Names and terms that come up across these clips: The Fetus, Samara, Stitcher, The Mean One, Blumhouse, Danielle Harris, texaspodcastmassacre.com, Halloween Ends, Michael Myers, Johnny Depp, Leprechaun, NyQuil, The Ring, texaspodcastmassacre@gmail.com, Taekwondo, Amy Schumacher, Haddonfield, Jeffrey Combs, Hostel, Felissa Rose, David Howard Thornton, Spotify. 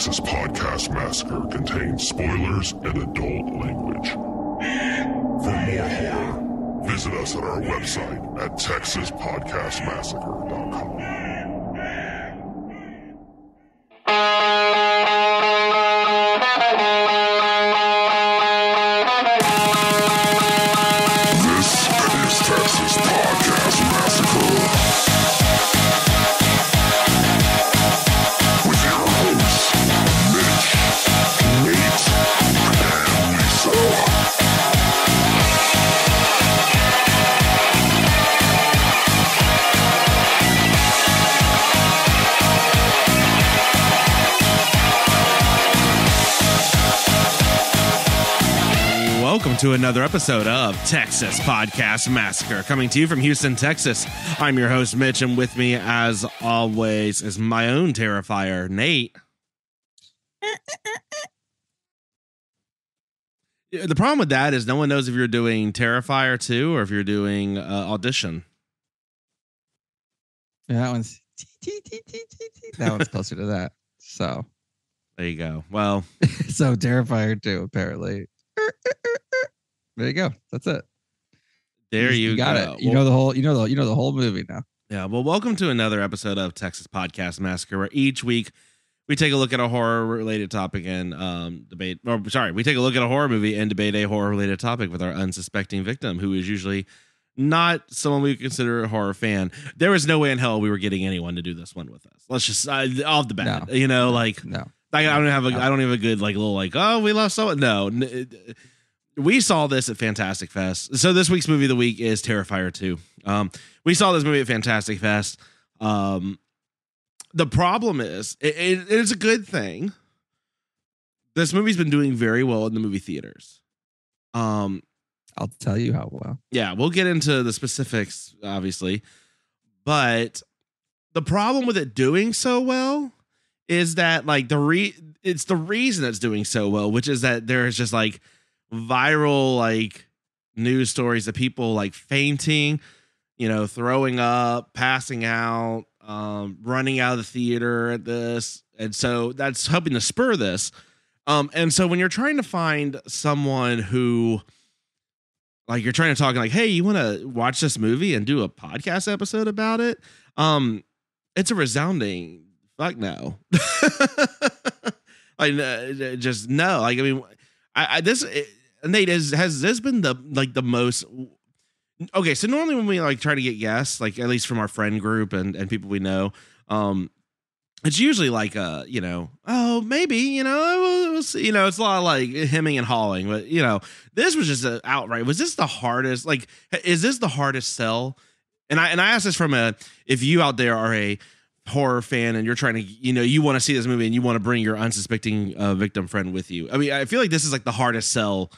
Texas Podcast Massacre contains spoilers and adult language. For more horror, visit us at our website at texaspodcastmassacre.com. To another episode of Texas Podcast Massacre, coming to you from Houston, Texas. I'm your host, Mitch, and with me, as always, is my own Terrifier, Nate. The problem with that is no one knows if you're doing Terrifier 2 or if you're doing Audition. Yeah, that one's closer to that. So there you go. Well, so Terrifier 2, apparently. There you go. That's it. There you got go. It. You well, know the whole. You know the whole movie now. Yeah. Well, welcome to another episode of Texas Podcast Massacre, where each week we take a look at a horror-related topic and debate. Or sorry, we take a look at a horror movie and debate a horror-related topic with our unsuspecting victim, who is usually not someone we consider a horror fan. There was no way in hell we were getting anyone to do this one with us. Let's just off the bat. No, I don't have a good like oh we love someone. No. We saw this at Fantastic Fest. So this week's movie of the week is Terrifier 2. We saw this movie at Fantastic Fest. The problem is, it's a good thing. This movie's been doing very well in the movie theaters. I'll tell you how well. Yeah, we'll get into the specifics, obviously. But the problem with it doing so well is that like it's the reason it's doing so well, which is that there is just like viral like news stories of people like fainting, throwing up, passing out, running out of the theater at this. And so that's helping to spur this. And so when you're trying to find someone who like you're trying to talk like, hey, you want to watch this movie and do a podcast episode about it? It's a resounding fuck no. Just no. Like, I mean, Nate, has this been the most? Okay, so normally when we like try to get guests, like at least from our friend group and people we know, it's usually like it's a lot of like hemming and hawing, but this was just outright. Was this the hardest? Like, is this the hardest sell? And I ask this from if you out there are a horror fan and you're trying to you want to see this movie and you want to bring your unsuspecting victim friend with you. I mean, I feel like this is like the hardest sell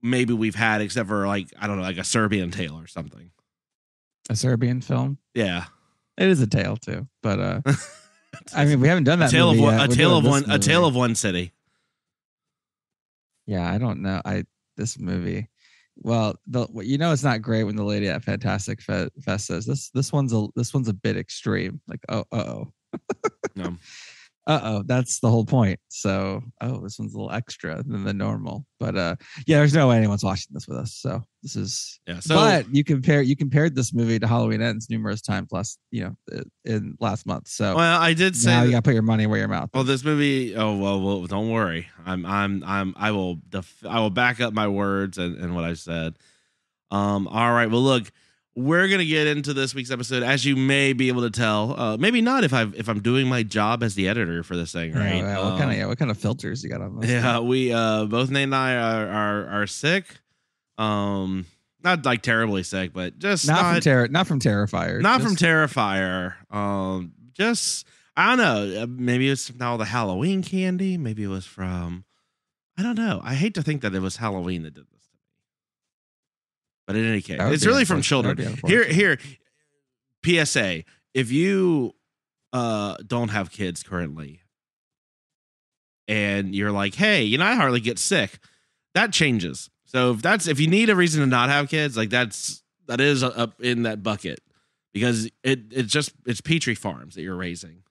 maybe we've had, except for like I don't know, like a Serbian Tale or something. A Serbian film? Yeah, it is a tale too, but I mean we haven't done that. A tale of one city. Yeah, I don't know. This movie. Well, it's not great when the lady at Fantastic Fest says this one's a bit extreme. Like no. That's the whole point. So this one's a little extra than the normal. But there's no way anyone's watching this with us. So this is But you compared this movie to Halloween Ends numerous times last in last month. So well, I did say now you got to put your money where your mouth is. Well, this movie. Well, don't worry. I will back up my words and what I said. All right. Well, look. We're going to get into this week's episode, as you may be able to tell. Maybe not if I'm doing my job as the editor for this thing, right? Yeah, what kind of filters you got on this? Yeah, we both Nate and I are sick. Not like terribly sick, but just not from Terrifier. Not from Terrifier. Just I don't know. Maybe it's from all the Halloween candy. Maybe it was from I don't know. I hate to think that it was Halloween that did this. But in any case, it's really from children. Here, PSA, if you don't have kids currently and you're like, hey, I hardly get sick, that changes. So if you need a reason to not have kids, like that is up in that bucket because it's Petri farms that you're raising.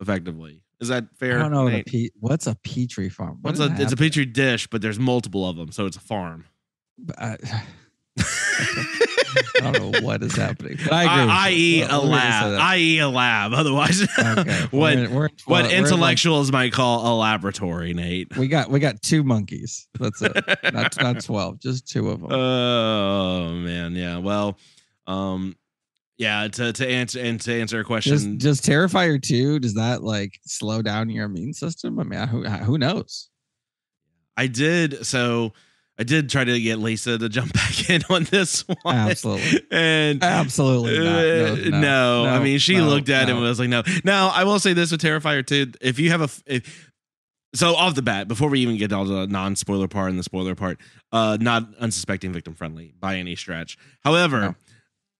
effectively. Is that fair? I don't know what what's a petri farm. It's a petri dish, but there's multiple of them, so it's a farm. I don't know what is happening. But I agree. I.e. a lab. I.e. a lab. Otherwise, okay. What intellectuals might call a laboratory, Nate. We got two monkeys. That's it. Not 12. Just two of them. Oh man, yeah. Well, yeah. To answer a question, does Terrifier 2 does that like slow down your immune system? I mean, who knows? I did try to get Lisa to jump back in on this one. Absolutely. And absolutely not. No. I mean, she looked at it and was like, no. Now, I will say this with Terrifier 2. If you have so off the bat, before we even get to all the non-spoiler part and the spoiler part, not unsuspecting victim-friendly by any stretch. However,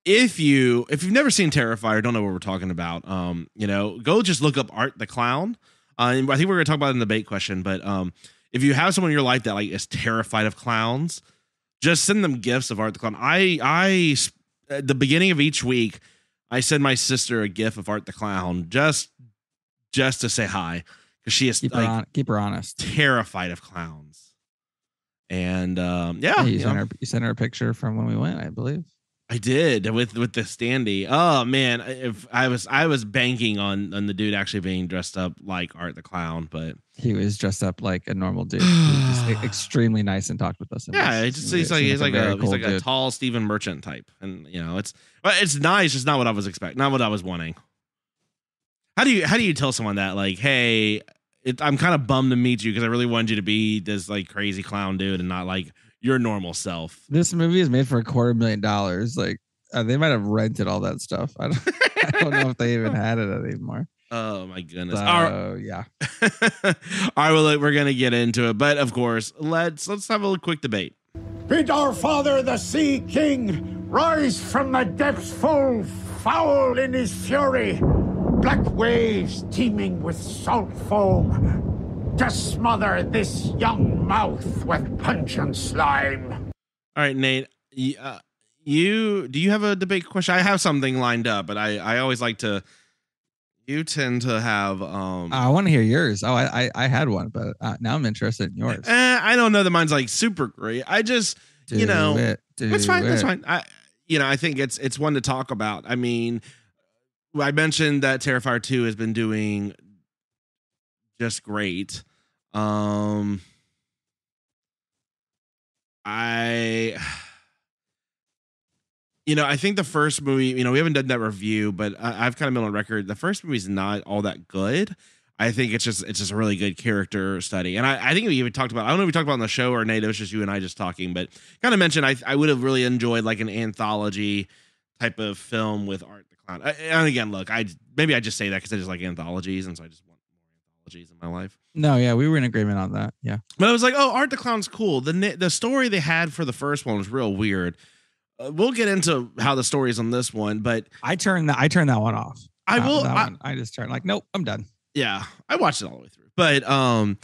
if you've never seen Terrifier, don't know what we're talking about, go just look up Art the Clown. And I think we're going to talk about it in the bait question, but... if you have someone in your life that like is terrified of clowns, just send them gifts of Art the Clown. I at the beginning of each week, I send my sister a gift of Art the Clown just to say hi, because she is keep her honest, terrified of clowns. And you sent her a picture from when we went, I believe. I did with the standee. Oh man, if I was banking on the dude actually being dressed up like Art the Clown, but he was dressed up like a normal dude. He was just extremely nice and talked with us. Yeah, he's like a tall Stephen Merchant type, and it's nice. It's not what I was expecting, not what I was wanting. How do you tell someone that like, hey, I'm kind of bummed to meet you because I really wanted you to be this like crazy clown dude and not like your normal self. This movie is made for $250,000. Like they might have rented all that stuff. I don't know if they even had it anymore. Oh my goodness. Yeah. All right, well, we're going to get into it, but of course, let's have a little quick debate. Bid our father, the sea king, rise from the depths full foul in his fury. Black waves teeming with salt foam. To smother this young mouth with pungent slime. All right, Nate, do you have a debate question? I have something lined up, but I always like to. You tend to have. I want to hear yours. Oh, I had one, but now I'm interested in yours. I don't know that mine's like super great. I just that's fine. That's fine. I think it's one to talk about. I mean, I mentioned that Terrifier 2 has been doing just great. I think the first movie, we haven't done that review, but I've kind of been on record. The first movie's not all that good. I think it's just a really good character study. And I think we even talked about, I don't know if we talked about on the show or Nate, it was just you and I just talking, but kind of mentioned, I would have really enjoyed like an anthology type of film with Art the Clown. And again, look, maybe I just say that because I just like anthologies. And so I just want in my life. No, yeah, we were in agreement on that. Yeah, but I was like, oh, Art the Clown's cool. The story they had for the first one was real weird. We'll get into how the story is on this one, but I turned that one off. I just turned like, nope, I'm done. Yeah, I watched it all the way through. But to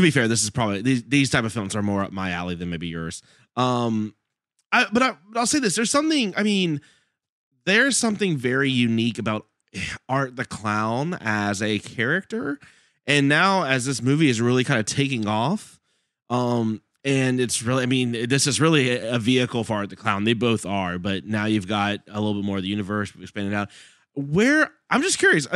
be fair, this is probably these type of films are more up my alley than maybe yours. But I'll say this: there's something very unique about Art the Clown as a character, and now as this movie is really kind of taking off, and it's really, this is really a vehicle for Art the Clown. They both are, but now you've got a little bit more of the universe expanded out. Where I'm just curious,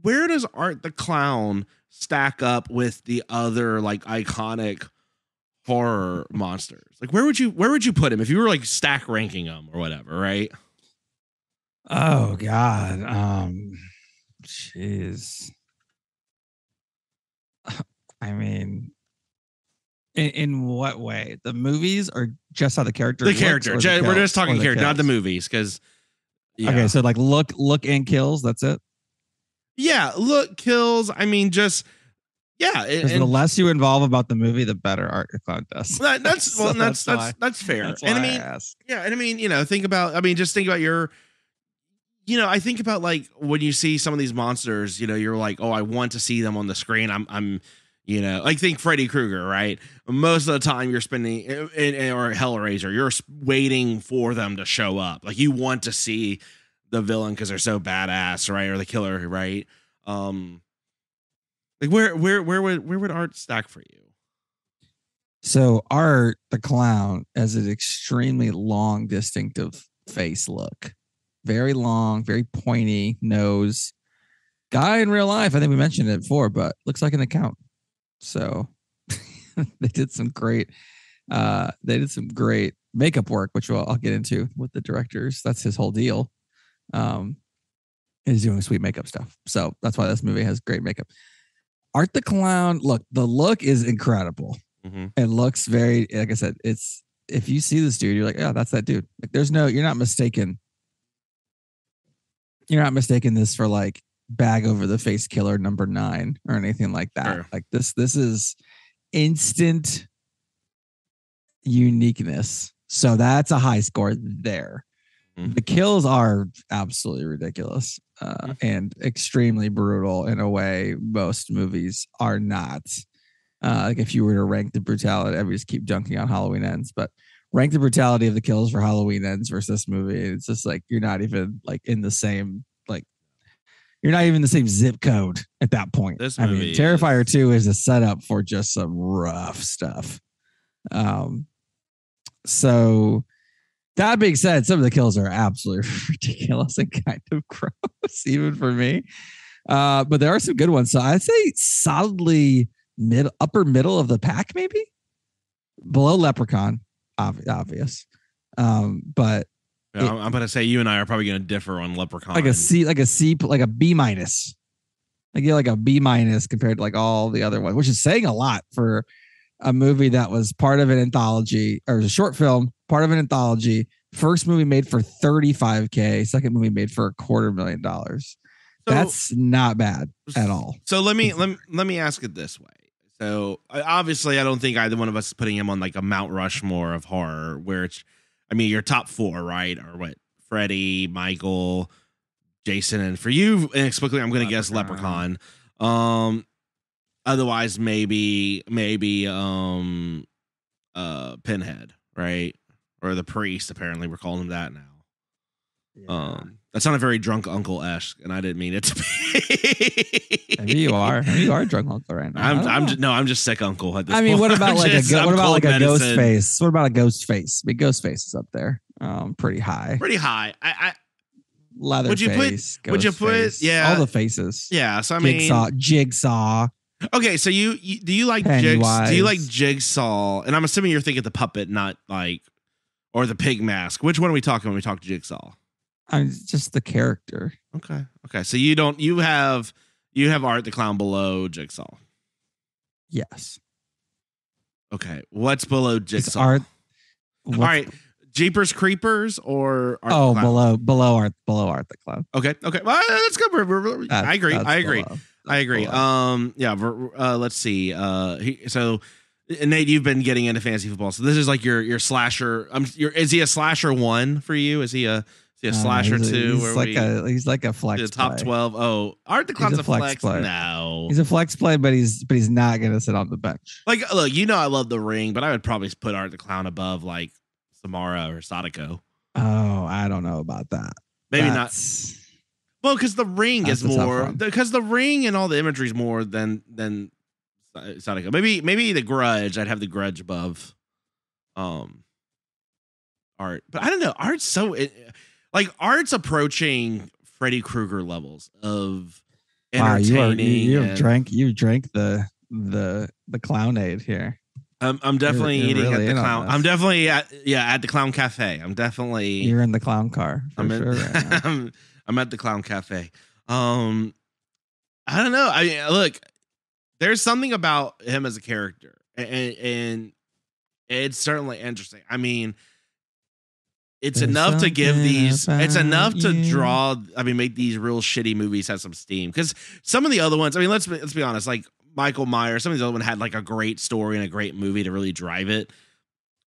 where does Art the Clown stack up with the other like iconic horror monsters? Like where would you put him if you were like stack ranking them or whatever, right? Oh God, jeez. I mean, in what way? The movies are just how the character. The character. We're just talking character, not the movies, because. Yeah. Okay, so like look and kills. That's it. Yeah, look, kills. I mean, just. Yeah, and the less you involve about the movie, the better Art the Clown does. That's fair. That's why I ask. Yeah, and think about your. I think about like when you see some of these monsters, you're like, oh, I want to see them on the screen. I think Freddy Krueger, right? Most of the time you're spending, or Hellraiser, you're waiting for them to show up. Like you want to see the villain because they're so badass, right? Or the killer, right? Like where would Art stack for you? So Art the Clown has an extremely long, distinctive face look. Very long, very pointy nose. Guy in real life, I think we mentioned it before, but looks like an accountant. So they did some great makeup work, which I'll get into with the directors. That's his whole deal. Is doing sweet makeup stuff. So that's why this movie has great makeup. Art the Clown, look, the look is incredible. Mm-hmm. It looks very, like I said, it's, if you see this dude, you're like, oh, that's that dude. Like, there's no, you're not mistaken. You're not mistaking this for like bag over the face killer number 9 or anything like that. Sure. Like this is instant uniqueness. So that's a high score there. Mm-hmm. The kills are absolutely ridiculous and extremely brutal in a way most movies are not. Like if you were to rank the brutality, I would just keep dunking on Halloween Ends, but rank the brutality of the kills for Halloween Ends versus this movie. It's just like you're not even like in the same like you're not even in the same zip code at that point. Terrifier 2 is a setup for just some rough stuff. So that being said, some of the kills are absolutely ridiculous and kind of gross, even for me. But there are some good ones. So I'd say solidly upper middle of the pack, maybe below Leprechaun, obvious. But yeah, I'm going to say you and I are probably going to differ on Leprechaun. Like a B minus. I get like a B minus compared to like all the other ones, which is saying a lot for a movie that was part of an anthology, or a short film, part of an anthology. First movie made for $35,000. Second movie made for $250,000. So, that's not bad at all. So let me ask it this way. So obviously, I don't think either one of us is putting him on like a Mount Rushmore of horror, where it's, I mean, your top 4, right? Or what? Freddy, Michael, Jason, and for you, inexplicably, I'm going to guess Leprechaun. Otherwise, maybe Pinhead, right? Or the priest. Apparently, we're calling him that now. Yeah. That sounded very drunk uncle-esque, and I didn't mean it to be. Maybe you are drunk uncle right now. I'm just sick uncle at this point. What about a Ghost Face? What about a Ghost Face? I mean, Ghost Face is up there, pretty high. Pretty high. I Leather would you face, put? Would you put? Face, yeah, all the faces. Yeah. So I mean, Jigsaw. Okay, so you do you like Pennywise? Do you like Jigsaw? And I'm assuming you're thinking the puppet, not like, or the pig mask. Which one are we talking when we talk to Jigsaw? I'm just the character. Okay. So you have Art the Clown below Jigsaw. Yes. Okay. What's below Jigsaw? It's Art. All right. Jeepers Creepers or Art the Clown? below Art the Clown. Okay. Well, that's good. I agree. I agree. Yeah. Let's see. So Nate, you've been getting into fantasy football. So this is like your slasher. Is he a slasher 1 for you? Is he a slasher 2? He's like a flex. The top play. 12. Oh, Art the Clown's a flex play. No, he's a flex play, but he's not gonna sit on the bench. Like, look, you know, I love The Ring, but I would probably put Art the Clown above like Samara or Sadako. Oh, I don't know about that. Maybe that's, not. Well, because The Ring is more because The Ring and all the imagery is more than Sadako. Maybe The Grudge. I'd have The Grudge above Art, but I don't know. Art's so. Like Art's approaching Freddy Krueger levels of entertaining. Wow, you drank the Clownade here. I'm definitely you're eating really at the clown. I'm definitely at the Clown Cafe. I'm definitely. You're in the clown car. Right I'm at the Clown Cafe. I don't know. I mean, look, there's something about him as a character, and it's certainly interesting. I mean. It's enough to give these. It's enough to draw. I mean, make these real shitty movies have some steam. Because some of the other ones, I mean, let's be honest. Like Michael Myers, some of these other ones had like a great story and a great movie to really drive it.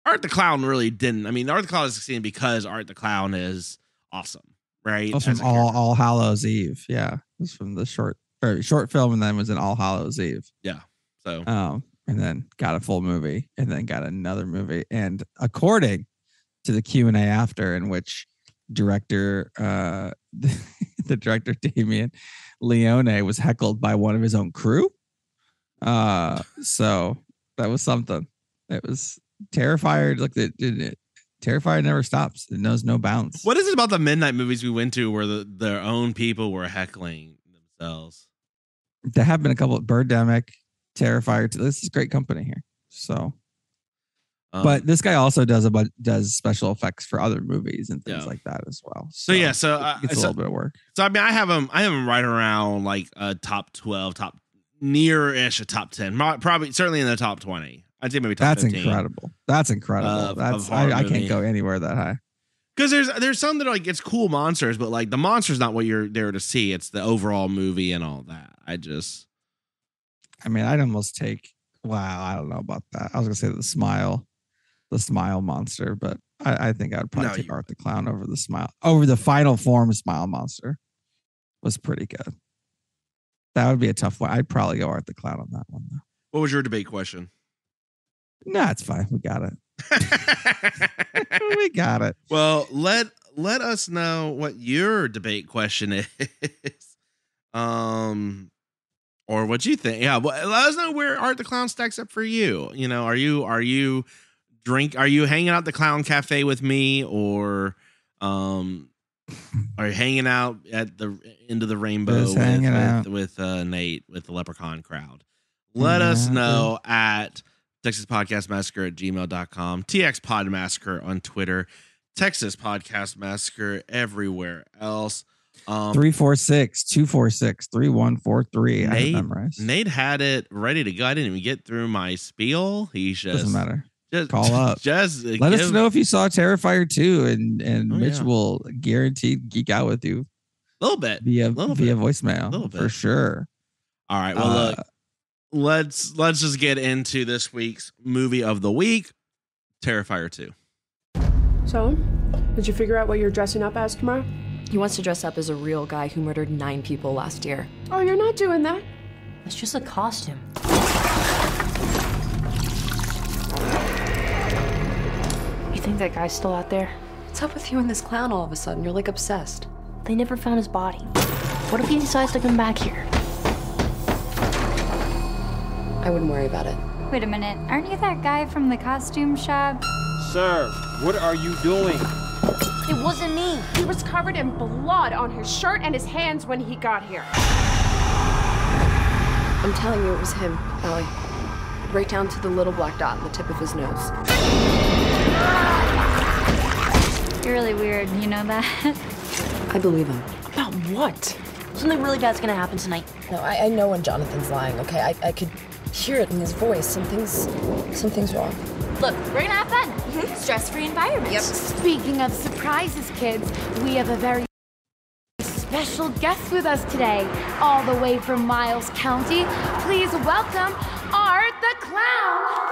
Art the Clown really didn't. I mean, Art the Clown is succeeding because Art the Clown is awesome, right? That's from All Hallows Eve. Yeah, it was from the short film, and then was in All Hallows Eve. Yeah. So, and then got a full movie, and then got another movie, and according to the Q&A after, in which director the director Damien Leone was heckled by one of his own crew. So that was something. It was Terrifier. Like the Terrifier never stops. It knows no bounds. What is it about the midnight movies we went to where their own people were heckling themselves? There have been a couple of Birdemic, Terrifier 2. This is great company here. So, but this guy also does special effects for other movies and things like that as well. So yeah, so it's a little bit of work. So I mean, I have him right around like a top 12, top near-ish a top 10, probably certainly in the top 20. I'd say maybe top 15. That's incredible. That's incredible. I can't go anywhere that high. Because there's some that like it's cool monsters, but like the monster's not what you're there to see. It's the overall movie and all that. I'd almost take. Wow, I don't know about that. I was gonna say the smile monster, but I think I'd probably take Art the Clown over the smile. Over the final form smile monster was pretty good. That would be a tough one. I'd probably go Art the Clown on that one though. What was your debate question? No, it's fine. We got it. We got it. Well, let us know what your debate question is. Or what you think? Yeah, well, let us know where Art the Clown stacks up for you. You know, are you hanging out at the Clown Cafe with me, or are you hanging out at the end of the rainbow with Nate with the Leprechaun crowd? Let us know at Texas Podcast Massacre at gmail.com, TX Pod Massacre on Twitter, Texas Podcast Massacre everywhere else. 346-246-3143. I have memorized. Nate had it ready to go. I didn't even get through my spiel. He doesn't matter. Just call up. Just let us know if you saw Terrifier 2, and Mitch will guaranteed geek out with you a little bit via voicemail, a little bit for sure. All right. Well, look, let's just get into this week's movie of the week, Terrifier 2. So, did you figure out what you're dressing up as tomorrow? He wants to dress up as a real guy who murdered 9 people last year. Oh, you're not doing that. That's just a costume. You think that guy's still out there? What's up with you and this clown all of a sudden? You're like obsessed. They never found his body. What if he decides to come back here? I wouldn't worry about it. Wait a minute. Aren't you that guy from the costume shop? Sir, what are you doing? It wasn't me. He was covered in blood on his shirt and his hands when he got here. I'm telling you, it was him, Ellie. Right down to the little black dot on the tip of his nose. You're really weird, you know that? I believe him. About what? Something really bad's gonna happen tonight. No, I know when Jonathan's lying, okay? I could hear it in his voice. Something's wrong. Look, we're gonna have fun. Mm-hmm. Stress-free environment. Yep. Speaking of surprises, kids, we have a very special guest with us today, all the way from Miles County. Please welcome Art the Clown.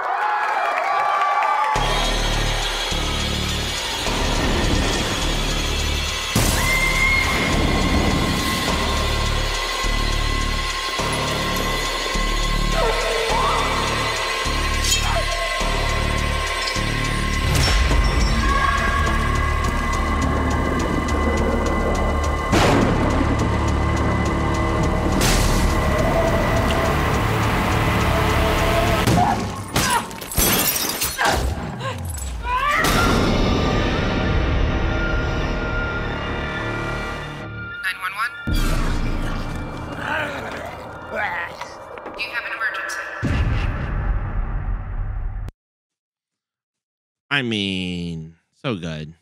I mean, so good.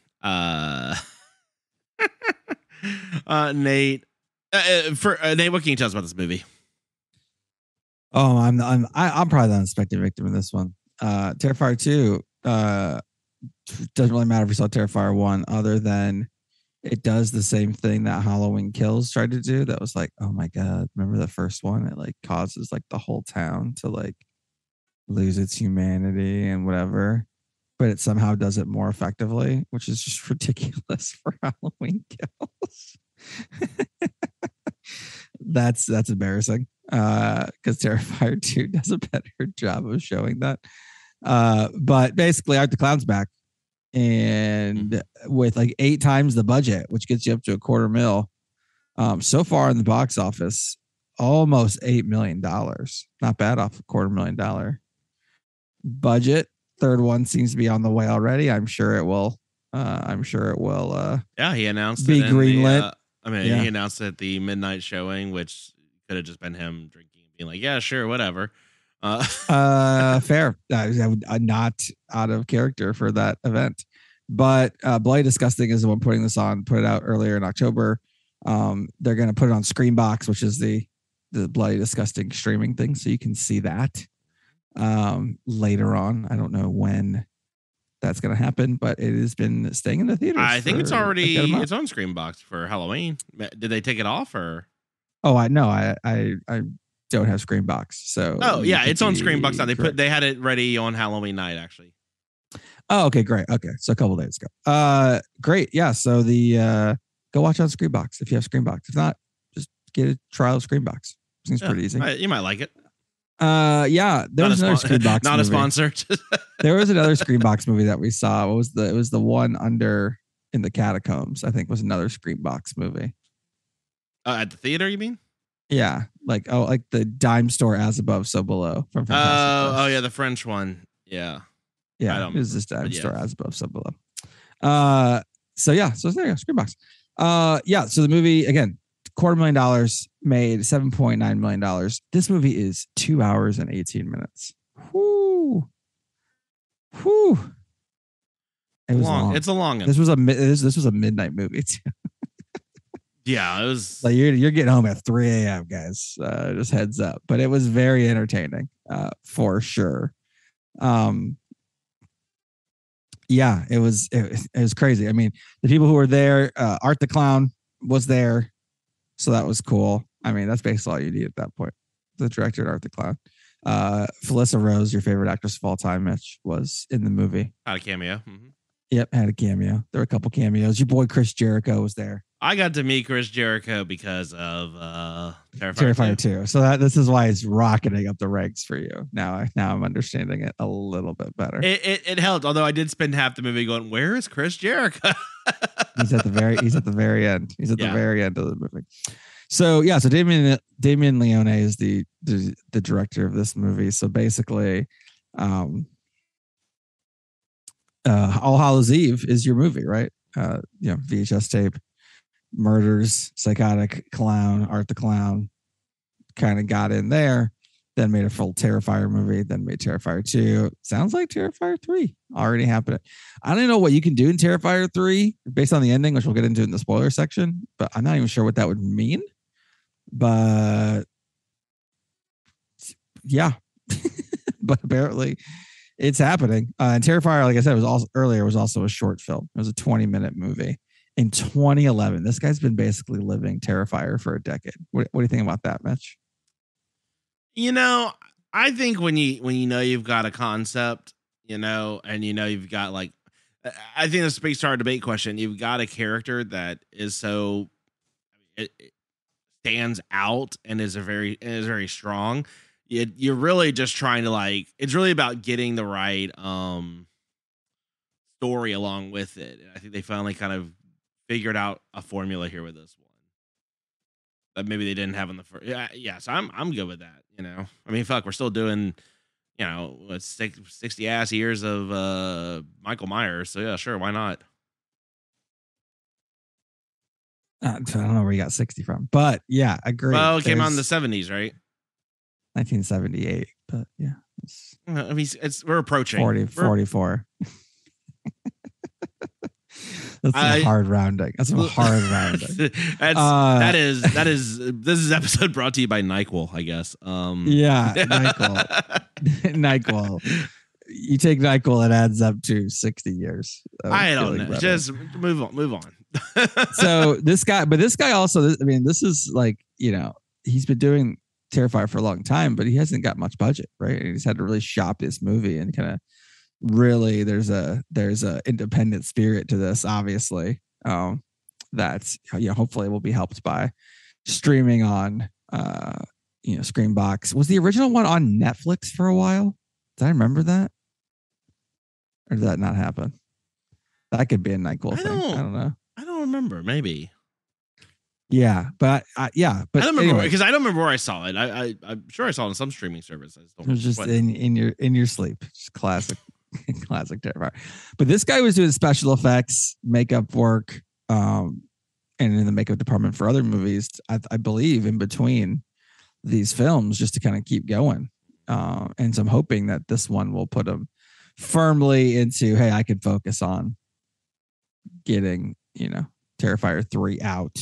Nate, Nate, what can you tell us about this movie? Oh, I'm probably the unexpected victim in this one. Terrifier 2 doesn't really matter if you saw Terrifier 1, other than it does the same thing that Halloween Kills tried to do. That was like, oh my god, remember the first one? It like causes like the whole town to like lose its humanity and whatever. But it somehow does it more effectively, which is just ridiculous for Halloween Kills. That's embarrassing because Terrifier 2 does a better job of showing that. But basically, Art the Clown's back, and with like 8 times the budget, which gets you up to $250,000. So far in the box office, almost $8 million. Not bad off $250,000 budget. Third one seems to be on the way already. I'm sure it will. Yeah, he announced be greenlit. He announced it at the midnight showing, which could have just been him drinking and being like, "Yeah, sure, whatever." Fair. Not out of character for that event. But Bloody Disgusting is the one putting this on. Put it out earlier in October. They're going to put it on Screambox, which is the Bloody Disgusting streaming thing, so you can see that later on. I don't know when that's going to happen, but it has been staying in the theaters. I think it's already it's on Screambox for Halloween. Did they take it off or? Oh, I know. I don't have Screambox, so. Oh yeah, it's on Screambox now. They had it ready on Halloween night, actually. Oh, okay, great. Okay, so a couple days ago. Great. Yeah. So go watch on Screambox if you have Screambox. If not, just get a trial of Screambox. Seems pretty easy. You might like it. There was another Screambox. Not a sponsor. There was another Screambox movie that we saw. It was the one under in the catacombs, I think, was another Screambox movie. At the theater, you mean? Yeah, like the dime store As Above, So Below from Fantastic Fest. Oh yeah, the French one. Yeah, yeah. It was this dime store As Above, So Below. So there you go, Screambox. So the movie again. $250,000 made $7.9 million. This movie is 2 hours and 18 minutes. Whoo. It was long. It's a long one. This was a midnight movie too. Yeah, it was like you're getting home at 3 a.m. guys. Just heads up. But it was very entertaining, for sure. It was crazy. I mean, the people who were there, Art the Clown was there. So that was cool. I mean, that's basically all you need at that point. The director at Art the Clown. Felissa Rose, your favorite actress of all time, Mitch, was in the movie. Had a cameo. Mm-hmm. Yep, had a cameo. There were a couple cameos. Your boy Chris Jericho was there. I got to meet Chris Jericho because of Terrifier 2. So this is why it's rocketing up the ranks for you. Now I'm understanding it a little bit better. It helped, although I did spend half the movie going, "Where is Chris Jericho?" He's at the very end. He's at the very end of the movie. So yeah, so Damien Leone is the director of this movie. So basically, All Hallows Eve is your movie, right? VHS tape. Murders, psychotic clown, Art the Clown kind of got in there, then made a full Terrifier movie, then made Terrifier 2. Sounds like Terrifier 3 already happened. I don't even know what you can do in Terrifier 3 based on the ending, which we'll get into in the spoiler section, but I'm not even sure what that would mean. But yeah, but apparently it's happening. And Terrifier, like I said, was also a short film. It was a 20-minute movie. In 2011, this guy's been basically living Terrifier for a decade. What do you think about that, Mitch? You know, I think when you know you've got a concept, and you've got like, I think this speaks to our debate question. You've got a character that is so it stands out and is very strong. You're really just trying to like. It's really about getting the right story along with it. And I think they finally kind of figured out a formula here with this one that maybe they didn't have in the first. Yeah. So I'm good with that. I mean, fuck, we're still doing, 60 ass years of Michael Myers. So yeah, sure, why not? I don't know where you got 60 from, but yeah, agree. Well, it came out in the '70s, right? 1978, but yeah, we're approaching 44. That's some hard rounding. This is episode brought to you by NyQuil, I guess. NyQuil. NyQuil. You take NyQuil, it adds up to 60 years. I don't know. Better. Just move on. So this guy also, I mean, this is like, he's been doing Terrifier for a long time, but he hasn't got much budget, right? And he's had to really shop this movie and kind of, really there's a independent spirit to this, obviously, that's hopefully will be helped by streaming on Screambox. Was the original one on Netflix for a while? Did I remember that, or did that not happen? That could be a NyQuil thing. I don't know. I don't remember. Maybe. Yeah, but I don't remember because anyway. I don't remember where I saw it. I'm sure I saw it on some streaming service. I just don't in your sleep. Just classic, classic Terrifier. But this guy was doing special effects, makeup work, and in the makeup department for other movies. I believe in between these films, just to kind of keep going. And so I'm hoping that this one will put him firmly into, hey, I can focus on getting Terrifier 3 out.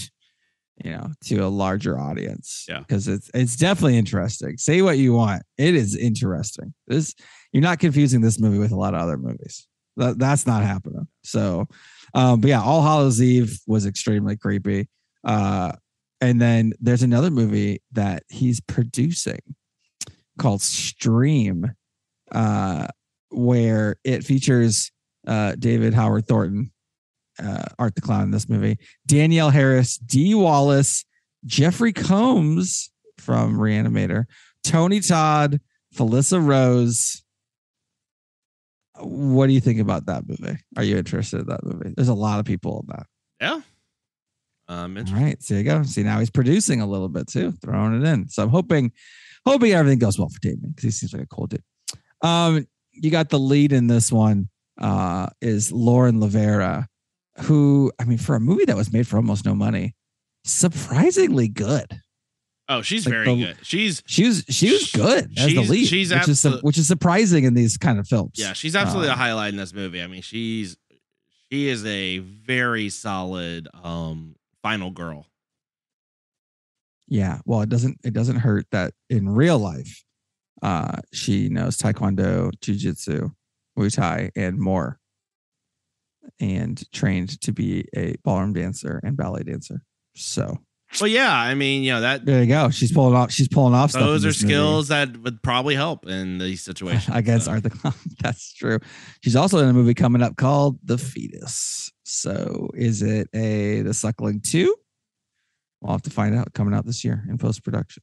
To a larger audience. Yeah. Because it's definitely interesting. Say what you want. It is interesting. You're not confusing this movie with a lot of other movies. That's not happening. So, but yeah, All Hallows Eve was extremely creepy. And then there's another movie that he's producing called Stream, where it features David Howard Thornton, Art the Clown in this movie, Danielle Harris, Dee Wallace, Jeffrey Combs from Reanimator, Tony Todd, Felissa Rose. What do you think about that movie? Are you interested in that movie? There's a lot of people in that. Yeah. All right. So you go. See, now he's producing a little bit too, throwing it in. So I'm hoping everything goes well for Damien because he seems like a cool dude. You got the lead in this one is Lauren Lavera, who, I mean, for a movie that was made for almost no money, surprisingly good. Oh, she's like very good. She was good as the lead, which is surprising in these kind of films. Yeah, she's absolutely a highlight in this movie. I mean, she is a very solid final girl. Yeah, well, it doesn't hurt that in real life, she knows Taekwondo, Jiu-Jitsu, Muay Thai, and more, and trained to be a ballroom dancer and ballet dancer. So, well, yeah, I mean, that there you go. She's pulling off stuff. Those are skills that would probably help in these situations. I guess Art the Clown. That's true. She's also in a movie coming up called The Fetus. So is it The Suckling 2? We'll have to find out, coming out this year in post-production.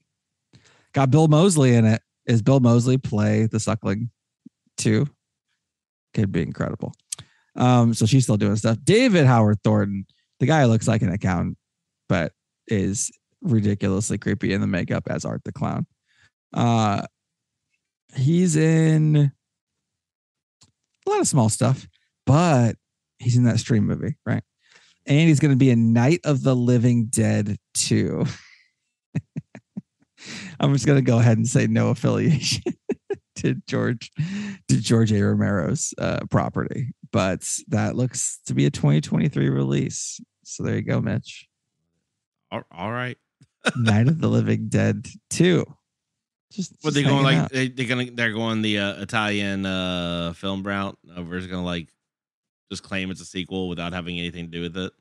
Got Bill Moseley in it. Is Bill Moseley play The Suckling 2? Could be incredible. So she's still doing stuff. David Howard Thornton, the guy who looks like an accountant, but is ridiculously creepy in the makeup as Art the Clown. He's in a lot of small stuff, but he's in that Stream movie, right? And he's going to be in Night of the Living Dead 2. I'm just going to go ahead and say no affiliation to George A. Romero's property. But that looks to be a 2023 release. So there you go, Mitch. All right. Night of the Living Dead 2. Just they going like they're going the Italian film route. We're just gonna just claim it's a sequel without having anything to do with it.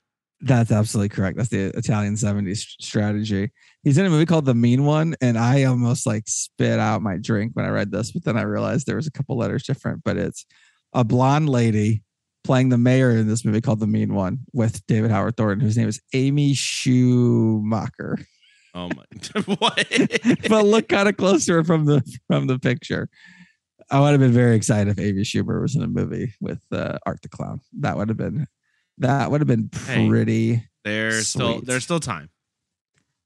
That's absolutely correct. That's the Italian 70s strategy. He's in a movie called The Mean One, and I almost spit out my drink when I read this, but then I realized there was a couple letters different. But it's a blonde lady playing the mayor in this movie called The Mean One with David Howard Thornton, whose name is Amy Schumacher. Oh my! What? But look kind of closer from the picture. I would have been very excited if Amy Schumer was in a movie with Art the Clown. That would have been pretty. Hey, there's still time.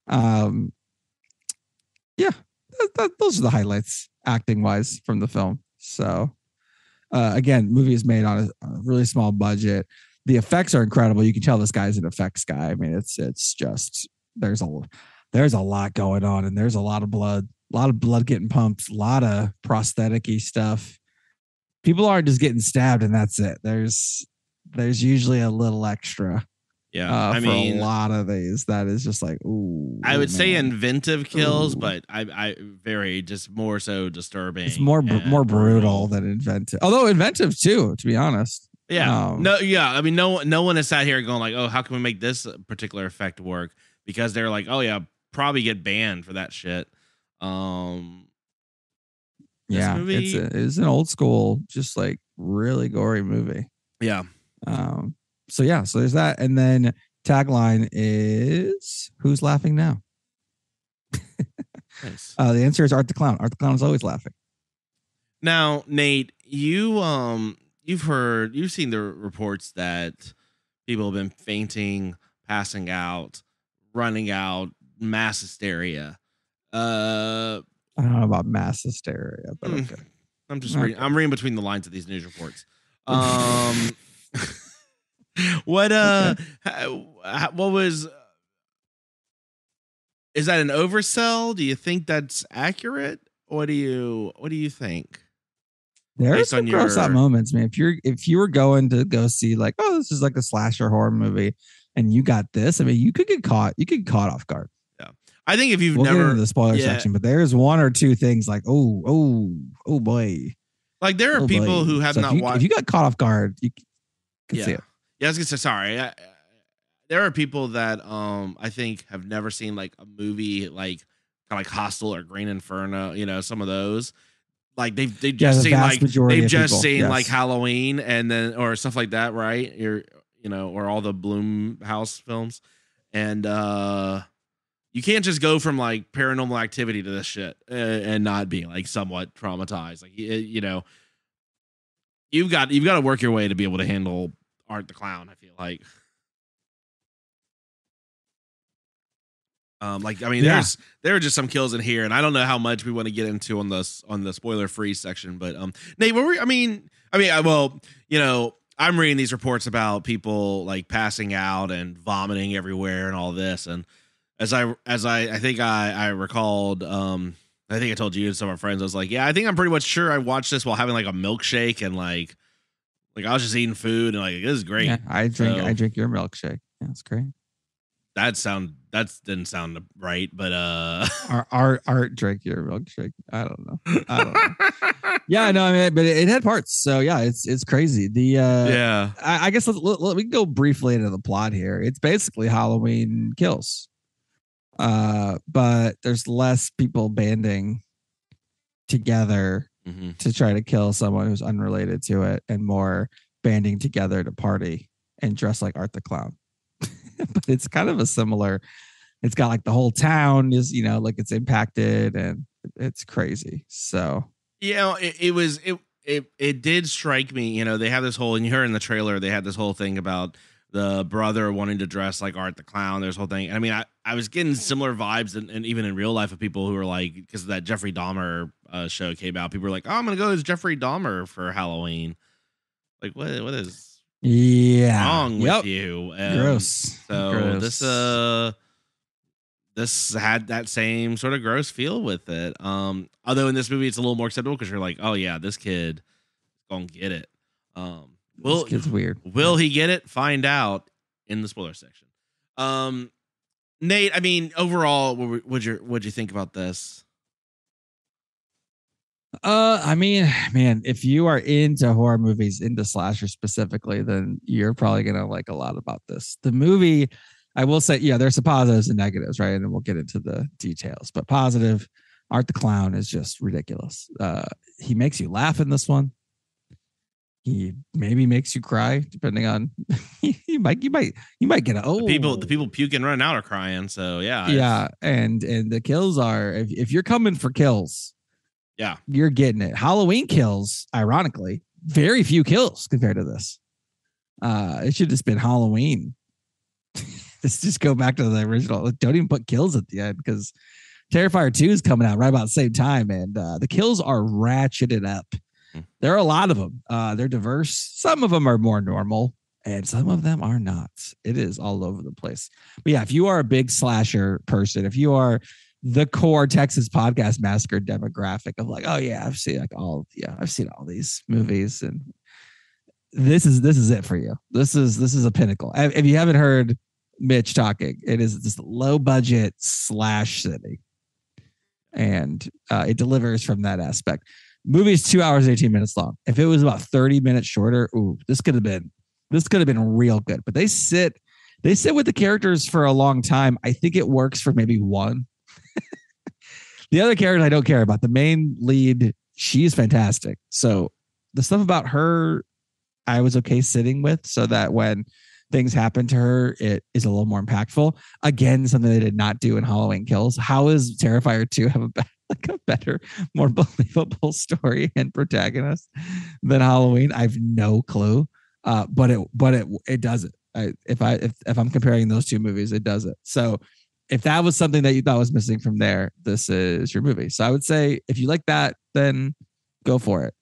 Yeah, those are the highlights acting wise from the film. So. Again, movie is made on a really small budget. The effects are incredible. You can tell this guy's an effects guy. I mean, it's just there's a lot going on, and there's a lot of blood getting pumped, a lot of prosthetic-y stuff. People aren't just getting stabbed and that's it. There's usually a little extra. Yeah, I mean, a lot of these that is just like, ooh. I would say inventive kills, ooh. But I very just more so disturbing. It's more brutal than inventive, although inventive too, to be honest. Yeah, I mean, no one has sat here going like, oh, how can we make this particular effect work? Because they're like, oh yeah, probably get banned for that shit. Yeah, movie, it's an old school, just really gory movie. Yeah. So there's that. And then tagline is, who's laughing now? Nice. The answer is Art the Clown. Art the Clown is always laughing. Now, Nate, you you've seen the reports that people have been fainting, passing out, running out, mass hysteria. I don't know about mass hysteria, but okay. I'm just reading. I'm reading between the lines of these news reports. What was? Is that an oversell? Do you think that's accurate? What do you think? There's some gross out moments, man. If you were going to go see like, oh, this is like a slasher horror movie, and you got this, I mean, you could get caught. You could get caught off guard. Yeah, I think if you've never get into the spoiler section, but there's one or two things like, oh boy, like there are people who have not watched. If you got caught off guard, you could see it. Yeah, I was gonna say sorry. There are people that I think have never seen like a movie like kind of like Hostel or Green Inferno, you know, some of those. Like they've just seen like Halloween and then or stuff like that, right? Or all the Blumhouse films. And you can't just go from like Paranormal Activity to this shit and not be like somewhat traumatized. Like you've got to work your way to be able to handle Art the Clown, I feel like. There are just some kills in here, and I don't know how much we want to get into on the spoiler free section, but Nate, I'm reading these reports about people like passing out and vomiting everywhere and all this, and as I recalled, I think I told you and some of our friends, I was like, yeah, I think I'm pretty much sure I watched this while having like a milkshake and like I was just eating food and like this is great. Yeah, I drink your milkshake. Yeah, that's great. That didn't sound right, but Art drank your milkshake. I don't know. Yeah, no, I mean, but it had parts, so yeah, it's crazy. I guess we can go briefly into the plot here. It's basically Halloween Kills, but there's less people banding together to try to kill someone who's unrelated to it, and more banding together to party and dress like Art the Clown. But it's kind of a similar, it's got like the whole town is, you know, like it's impacted and it's crazy. So, you know, it did strike me, you know, they have this whole, and you heard in the trailer, they had this whole thing about the brother wanting to dress like Art the Clown. There's whole thing. I mean, I was getting similar vibes and even in real life of people who are like, because that Jeffrey Dahmer show came out, people were like, oh, I'm going to go as Jeffrey Dahmer for Halloween. Like, what is... Yeah, wrong with you. Gross. So gross. This had that same sort of gross feel with it. Although in this movie it's a little more acceptable because you're like, oh yeah, this kid gonna get it. This kid's weird. Will he get it? Find out in the spoiler section. Nate, I mean, overall, what'd you think about this? I mean, man, if you are into horror movies, into slashers specifically, then you're probably going to like a lot about this. The movie, I will say, yeah, there's some positives and negatives, right? And we'll get into the details, but positive, Art the Clown is just ridiculous. He makes you laugh in this one. He maybe makes you cry, depending on you might get the people puke and run out are crying. So yeah. And the kills are, if you're coming for kills, yeah, you're getting it. Halloween Kills, ironically, very few kills compared to this. It should have just been Halloween. Let's just go back to the original. Don't even put kills at the end because Terrifier 2 is coming out right about the same time. And the kills are ratcheted up. There are a lot of them. They're diverse. Some of them are more normal and some of them are not. It is all over the place. But yeah, if you are a big slasher person, if you are the core Texas Podcast Massacre demographic of like, oh yeah, I've seen all these movies, and this is it for you. This is a pinnacle. If you haven't heard Mitch talking, it is this low budget slash city, and it delivers from that aspect. Movie is 2 hours and 18 minutes long. If it was about 30 minutes shorter, ooh, this could have been real good. But they sit with the characters for a long time. I think it works for maybe one. The other characters I don't care about. The main lead, she's fantastic. So the stuff about her, I was okay sitting with, so that when things happen to her, it is a little more impactful. Again, something they did not do in Halloween Kills. How is Terrifier 2 have a like a better, more believable story and protagonist than Halloween? I've no clue, but it does it. If I'm comparing those two movies, it does it. So if that was something that you thought was missing from there, this is your movie. So I would say if you like that, then go for it.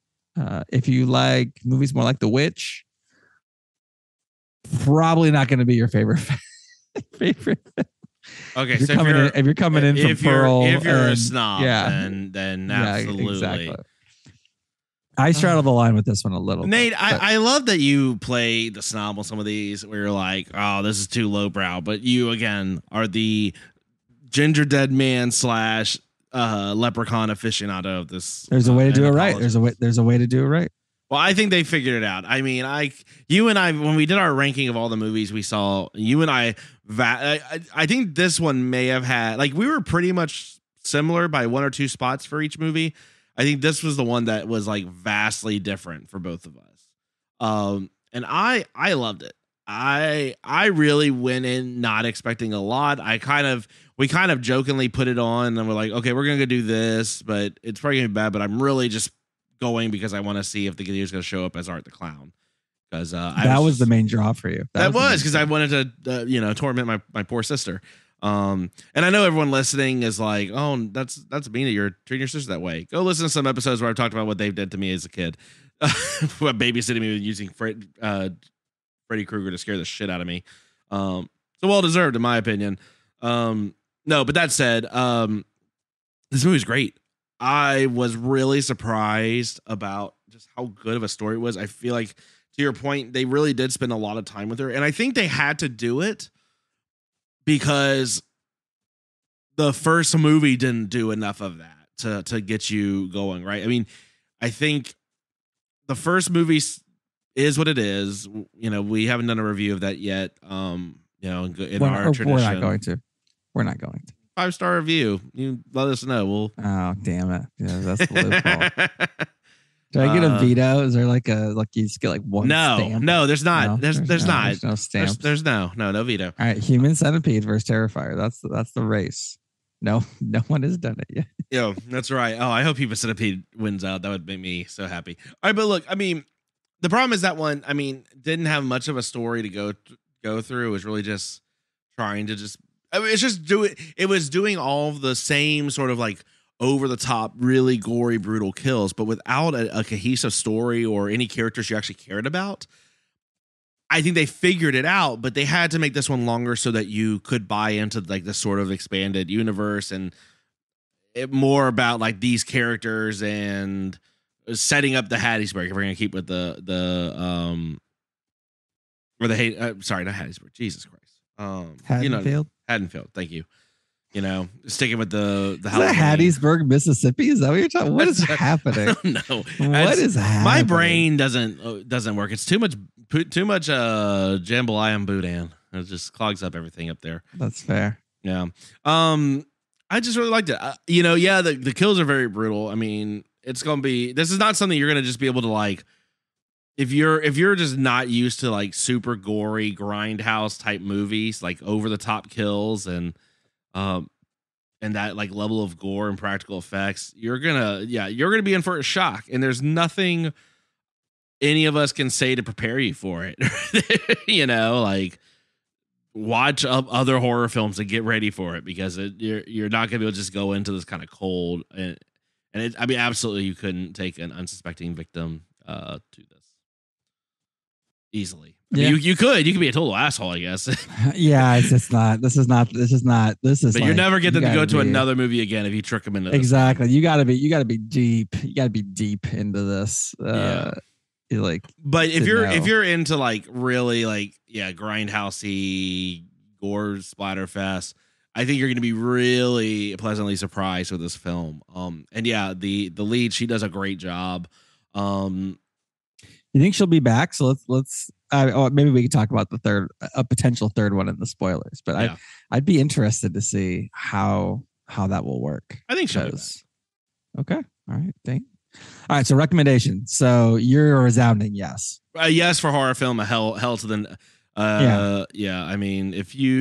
If you like movies more like The Witch, probably not going to be your favorite. Okay, so if you're coming in from Pearl, if you're a snob, yeah, then absolutely. Yeah, exactly. I straddle the line with this one a little. Nate, I love that you play the snob on some of these where you're like, oh, this is too lowbrow. But you, again, are the ginger dead man / leprechaun aficionado of this. There's a way to do it right. There's a way to do it right. Well, I think they figured it out. I mean, you and I, when we did our ranking of all the movies we saw, you and I think this one may have had, like, we were pretty much similar by one or two spots for each movie. I think this was the one that was like vastly different for both of us. And I loved it. I really went in not expecting a lot. We kind of jokingly put it on and we're like, okay, we're going to go do this, but it's probably going to be bad, but I'm really just going because I want to see if the is going to show up as Art the Clown. Because that was the main draw for you. That was because I wanted to, torment my poor sister. And I know everyone listening is like, oh, that's mean that you're treating your sister that way. Go listen to some episodes where I've talked about what they've did to me as a kid. Babysitting me with using Freddy Krueger to scare the shit out of me. So well deserved in my opinion. No, but that said, this movie's great. I was really surprised about just how good of a story it was. I feel like, to your point, they really did spend a lot of time with her. And I think they had to do it because the first movie didn't do enough of that to get you going, right? I mean, I think the first movie is what it is. You know, we haven't done a review of that yet. Tradition. We're not going to. 5-star review. You let us know. Oh, damn it. Yeah, that's the loophole. Do I get a veto? Is there like you just get like one? No, stamp? No, there's not. No, there's not. There's no stamp. There's no veto. All right, Human Centipede versus Terrifier. That's the race. No one has done it yet. Yeah, that's right. Oh, I hope Human Centipede wins out. That would make me so happy. All right, but look, I mean, the problem is that one, I mean, didn't have much of a story to go through. It was really just trying to just. I mean, it's just do it. It was doing all of the same sort of like over the top, really gory, brutal kills, but without a cohesive story or any characters you actually cared about. I think they figured it out, but they had to make this one longer so that you could buy into like this sort of expanded universe and it more about like these characters and setting up the Hattiesburg. If we're going to keep with not Hattiesburg. Jesus Christ. Haddonfield. Haddonfield. Thank you. You know, sticking with the is that Hattiesburg, Mississippi? Is that what you're talking? What is happening? I don't know. What is happening? My brain doesn't work. It's too much jambalaya and boudin. It just clogs up everything up there. That's fair. Yeah. I just really liked it. The kills are very brutal. I mean, this is not something you're gonna just be able to like. If you're just not used to like super gory grindhouse type movies, like over the top kills and that like level of gore and practical effects, you're gonna be in for a shock, and there's nothing any of us can say to prepare you for it. You know, like watch other horror films and get ready for it because you're not gonna be able to just go into this kind of cold and absolutely you couldn't take an unsuspecting victim to this easily. Yeah. I mean, you could be a total asshole, I guess. Yeah, it's just not. This is. But like, you never get them to go to another movie again if you trick them into this. Exactly. You got to be deep. You got to be deep into this. Yeah. Like, but if you're into like really like grindhousey gore splatterfest, I think you're going to be really pleasantly surprised with this film. The lead, she does a great job. You think she'll be back? So let's. Maybe we could talk about a potential third one in the spoilers. But yeah. I'd be interested to see how that will work. I think she'll be back. Okay. All right. All right. So recommendations. So you're a resounding yes. Yes for horror film. A hell to the. I mean,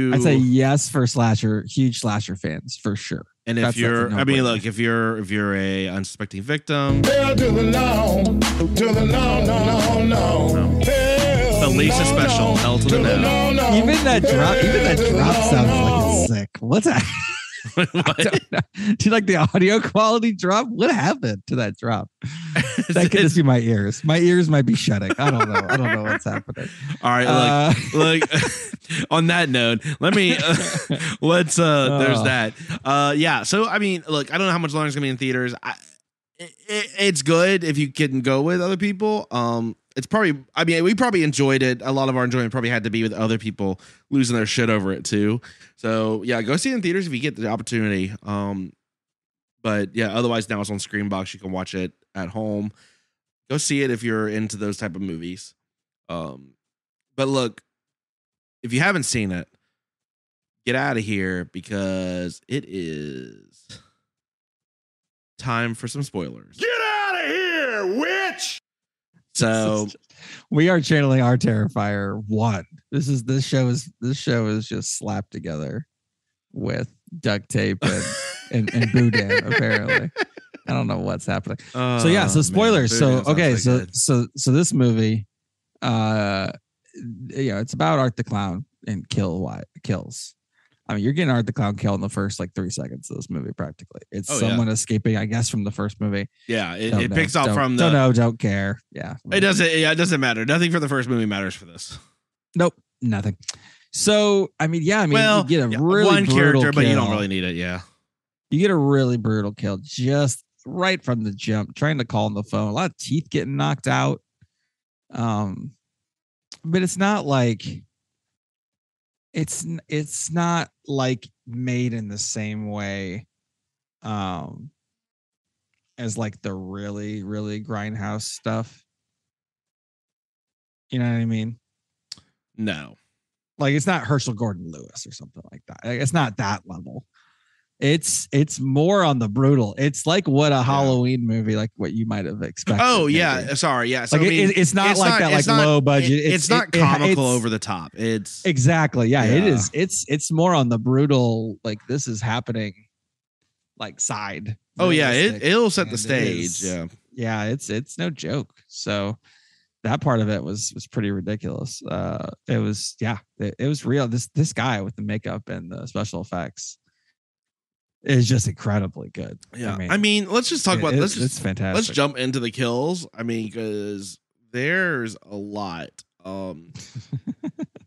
I'd say yes for slasher. Huge slasher fans for sure. And if you're, I mean, look, if you're a unsuspecting victim, Felissa special, hell to the now. Even that drop sounds like it's sick. What's that? Do you like the audio quality drop? What happened to that drop? That could just be my ears. My ears might be shutting. I don't know. I don't know what's happening. All right. Look, on that note, there's that. Yeah. So, I mean, look, I don't know how much longer it's going to be in theaters. It's good if you can go with other people. It's probably, I mean, we probably enjoyed it. A lot of our enjoyment probably had to be with other people losing their shit over it too. So yeah, go see it in theaters if you get the opportunity. But yeah, otherwise now it's on Screambox. You can watch it at home. Go see it if you're into those type of movies. But look, if you haven't seen it, get out of here because it is time for some spoilers. Get out of here, witch! So we are channeling our Terrifier 1. This show is just slapped together with duct tape and boudin, apparently. I don't know what's happening. So yeah, so spoilers. Man, so this movie, you know, it's about Art the Clown and kills. I mean, you're getting Art the Clown killed in the first like 3 seconds of this movie, practically. It's someone escaping, I guess, from the first movie. Yeah, it picks up from the. Don't care. Yeah, it doesn't. Yeah, it doesn't matter. Nothing for the first movie matters for this. Nope, nothing. So I mean, yeah, you get a really one character, but you don't really need it. Yeah, you get a really brutal kill just right from the jump. Trying to call on the phone, a lot of teeth getting knocked out. But it's not like. It's not like made in the same way as like the really, really grindhouse stuff. You know what I mean? No. Like it's not Herschel Gordon Lewis or something like that. Like, it's not that level. It's more on the brutal. It's like what a Halloween movie, like what you might have expected. Oh yeah, maybe. Sorry, yeah. So, like, it's not like that, like low budget. It's not comical over the top. It's exactly It is. It's more on the brutal. Like this is happening, like side. Oh yeah, it'll set the stage. Yeah. It's no joke. So that part of it was pretty ridiculous. It was real. This guy with the makeup and the special effects. Is just incredibly good. Yeah, I mean let's just talk about this. It's fantastic. Let's jump into the kills. I mean, because there's a lot.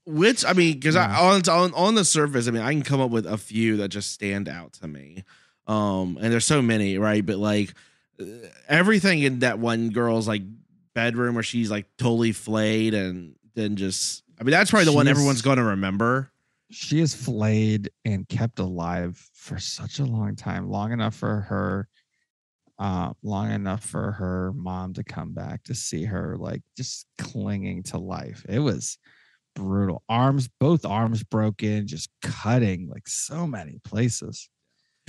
Which I mean, because on the surface, I mean, I can come up with a few that just stand out to me. And there's so many, right? But like everything in that one girl's like bedroom where she's like totally flayed, and then just that's probably the one everyone's going to remember. She is flayed and kept alive for such a long time, long enough for her mom to come back to see her, like just clinging to life. It was brutal. Both arms broken, just cutting like so many places.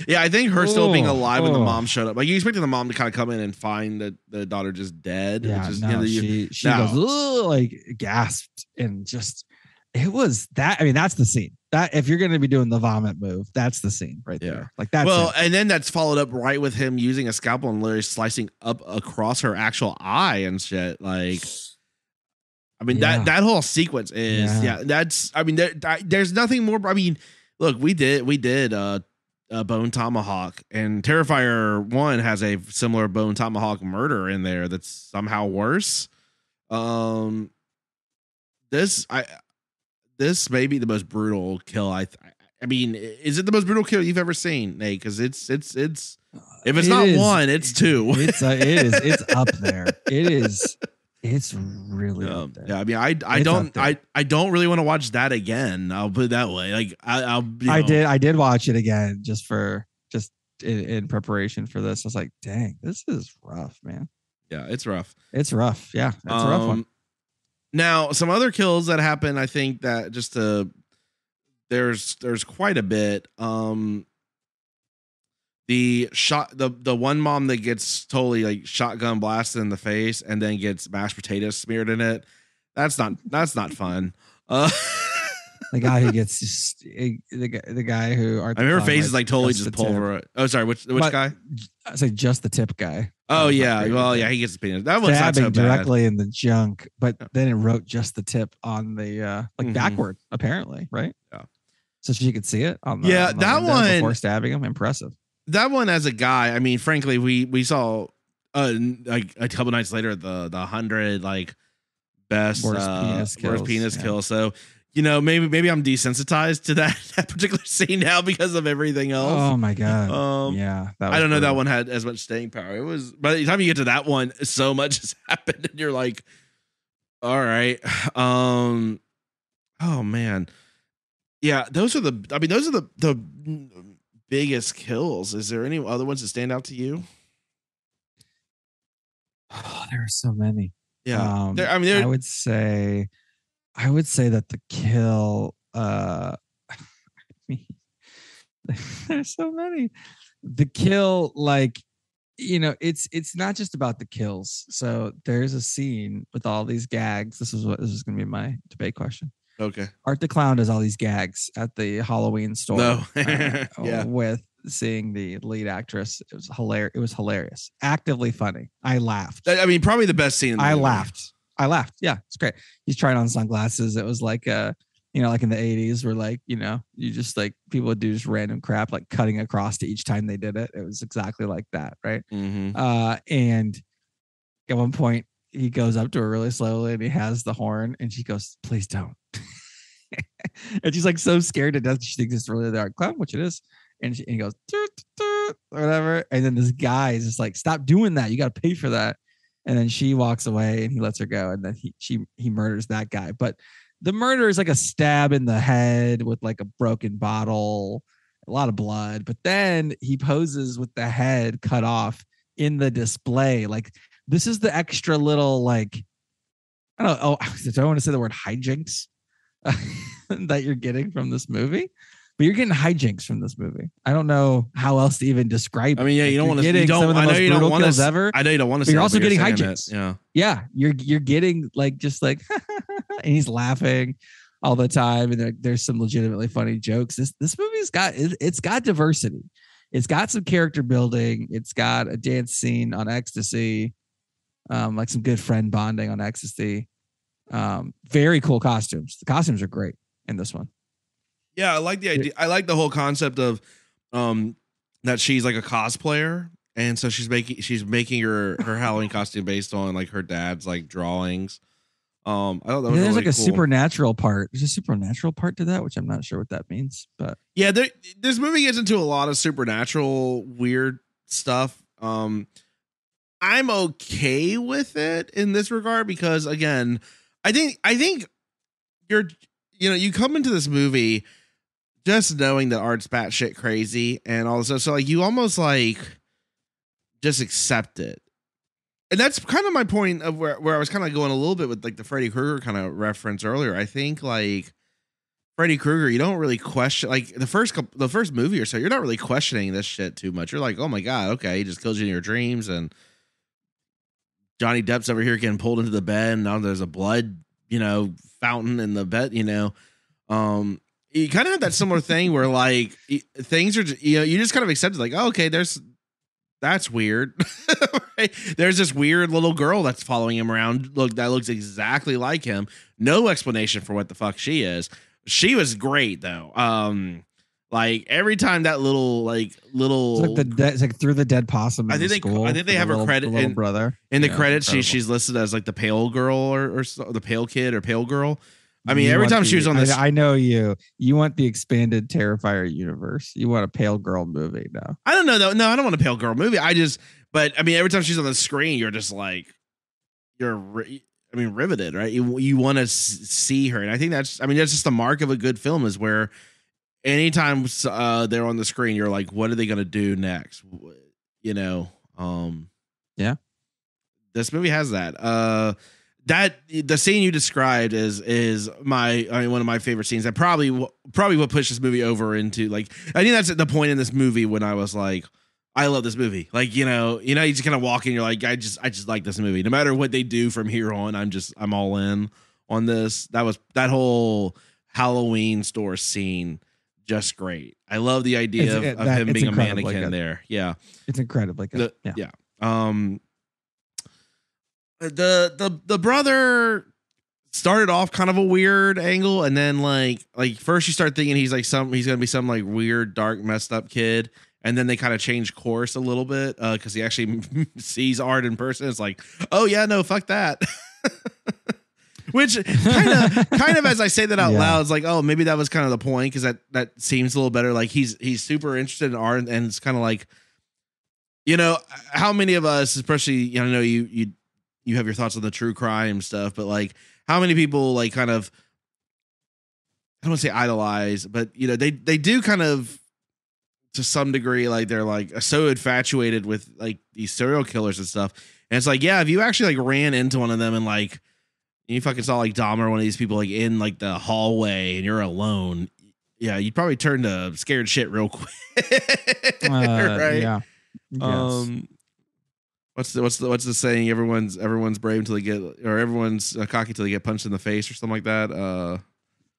Yeah, I think her still being alive when the mom showed up. Like you expected the mom to kind of come in and find that the daughter just dead. Yeah, she goes like gasped and just. It was that. I mean, that's the scene. That if you're going to be doing the vomit move, that's the scene right there. Like that's and then that's followed up right with him using a scalpel and literally slicing up across her actual eye and shit. Like, I mean that whole sequence is that's. I mean, there's nothing more. I mean, look, we did a bone tomahawk, and Terrifier 1 has a similar bone tomahawk murder in there that's somehow worse. This may be the most brutal kill. I mean, is it the most brutal kill you've ever seen, Nate? Because it's. If it's not one, it's two. It is. It's up there. It is. It's really up there. Yeah, I mean, I don't really want to watch that again. I'll put it that way. Like I did watch it again just in preparation for this. I was like, dang, this is rough, man. Yeah, it's rough. It's rough. Yeah, it's a rough one. Now, some other kills that happen, I think that just there's quite a bit. The one mom that gets totally like shotgun blasted in the face and then gets mashed potatoes smeared in it. That's not fun. The guy who gets just, the guy who Art the I remember Clown, face is like totally just pulverized. Oh, sorry, which but, guy? I say just the tip guy. Oh yeah, well yeah, he gets the penis. That one's not so bad. Directly in the junk, but then it wrote just the tip on the like backward apparently, right? Yeah. So she could see it on the on that the one before stabbing him. Impressive. That one as a guy. I mean, frankly, we saw like a couple nights later the 100 like best worst penis kill. So. You know, maybe I'm desensitized to that particular scene now because of everything else. Oh my god! Yeah, that was I don't know. That one had as much staying power. It was by the time you get to that one, so much has happened, and you're like, all right, oh man, yeah. Those are the. I mean, those are the biggest kills. Is there any other ones that stand out to you? Oh, there are so many. Yeah, I would say. That the kill, I mean, there's so many. The kill, like, you know, it's not just about the kills. So there's a scene with all these gags. This is going to be my debate question. Okay. Art the Clown does all these gags at the Halloween store. No. Yeah. With seeing the lead actress. It was hilarious. Actively funny. I laughed. I mean, probably the best scene. I laughed. Yeah, it's great. He's trying on sunglasses. It was like, you know, like in the 80s where like, you know, you just like people would do just random crap, like cutting across to each time they did it. It was exactly like that. Right. Mm-hmm. And at one point he goes up to her really slowly and he has the horn and she goes, please don't. And she's like so scared to death. She thinks it's really the Art Clown, which it is. And he goes, doot, doot, or whatever. And then this guy is just like, stop doing that. You got to pay for that. And then she walks away and he lets her go. And then he murders that guy. But the murder is like a stab in the head with like a broken bottle, a lot of blood. But then he poses with the head cut off in the display. Like this is the extra little, like, I don't know. Oh, I don't want to say the word hijinks that you're getting from this movie. But you're getting hijinks from this movie. I don't know how else to even describe it. I mean, yeah, I know you don't want to. But you're also getting hijinks. Yeah, you're getting like just like, and he's laughing all the time, and there's some legitimately funny jokes. This movie's got it's got diversity. It's got some character building. It's got a dance scene on ecstasy, like some good friend bonding on ecstasy. Very cool costumes. The costumes are great in this one. Yeah, I like the idea. I like the whole concept of that she's like a cosplayer, and so she's making her Halloween costume based on like her dad's like drawings. I don't know. There's really like a supernatural part. There's a supernatural part to that, which I'm not sure what that means. But yeah, this movie gets into a lot of supernatural weird stuff. I'm okay with it in this regard because again, I think you're. You know, you come into this movie just knowing that Art's batshit crazy and all this stuff. So, like, you almost like just accept it. And that's kind of my point of where I was kind of going a little bit with like the Freddy Krueger kind of reference earlier. I think like Freddy Krueger, you don't really question like the first movie or so. You're not really questioning this shit too much. You're like, oh my god, okay, he just kills you in your dreams, and Johnny Depp's over here getting pulled into the bed, and now there's a blood. You know, fountain in the bed, you know, you kind of have that similar thing where like things are, you know, you just kind of accept it like, oh, okay, that's weird. Right? There's this weird little girl that's following him around. Look, that looks exactly like him. No explanation for what the fuck she is. She was great though. Like every time that little it's like through the dead possum. I think they have her credit in brother in the credits. She's listed as like the pale girl or the pale kid or pale girl. I mean, every time she was on this, I know you want the expanded Terrifier universe. You want a pale girl movie now. I don't know though. No, I don't want a pale girl movie. But I mean, every time she's on the screen, you're just like, riveted, right? You want to see her. And I think that's just the mark of a good film is where, anytime they're on the screen, you're like, what are they going to do next? You know? Yeah. This movie has that. The scene you described is one of my favorite scenes. That probably will push this movie over into like, I think that's the point in this movie when I was like, I love this movie. Like, you know, you just kind of walk in, you're like, I just like this movie. No matter what they do from here on, I'm all in on this. That was that whole Halloween store scene just great. I love the idea of him being a mannequin there. Yeah. It's incredibly good. The brother started off kind of a weird angle, and then like first you start thinking he's gonna be some like weird, dark, messed up kid, and then they kind of change course a little bit because he actually sees Art in person. It's like, oh yeah, no, fuck that. Which kind of as I say that out loud, it's like, oh, maybe that was kind of the point, because that seems a little better. Like he's super interested in Art, and it's kind of like, you know, how many of us, especially, you know, you have your thoughts on the true crime stuff, but like how many people like kind of, I don't want to say idolize, but you know, they do kind of to some degree, like they're like so infatuated with like these serial killers and stuff. And it's like, yeah, if you actually like ran into one of them and like, you fucking saw like Dahmer or one of these people like in like the hallway and you're alone, yeah, you'd probably turn to scared shit real quick. Right? Yeah. Yes. What's the saying? Everyone's brave until they get, or everyone's cocky till they get punched in the face or something like that.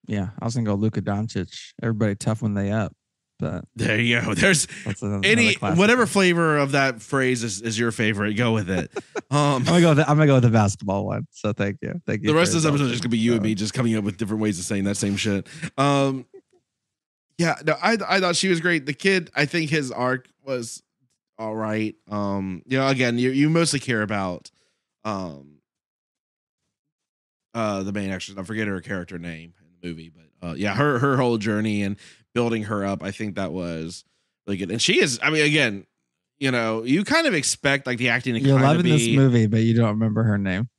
Yeah, I was gonna go Luka Doncic. Everybody tough when they up. But there you go. There's whatever flavor of that phrase is your favorite. Go with it. I'm gonna go with the basketball one. So thank you. The rest of this episode is just gonna be you and me just coming up with different ways of saying that same shit. I thought she was great. The kid, I think his arc was all right. You know, again, you mostly care about the main actress. I forget her character name in the movie, but her whole journey and building her up, I think that was really good. And she is, I mean, again, you know, you kind of expect like the acting to kind of be. You're loving this movie, but you don't remember her name.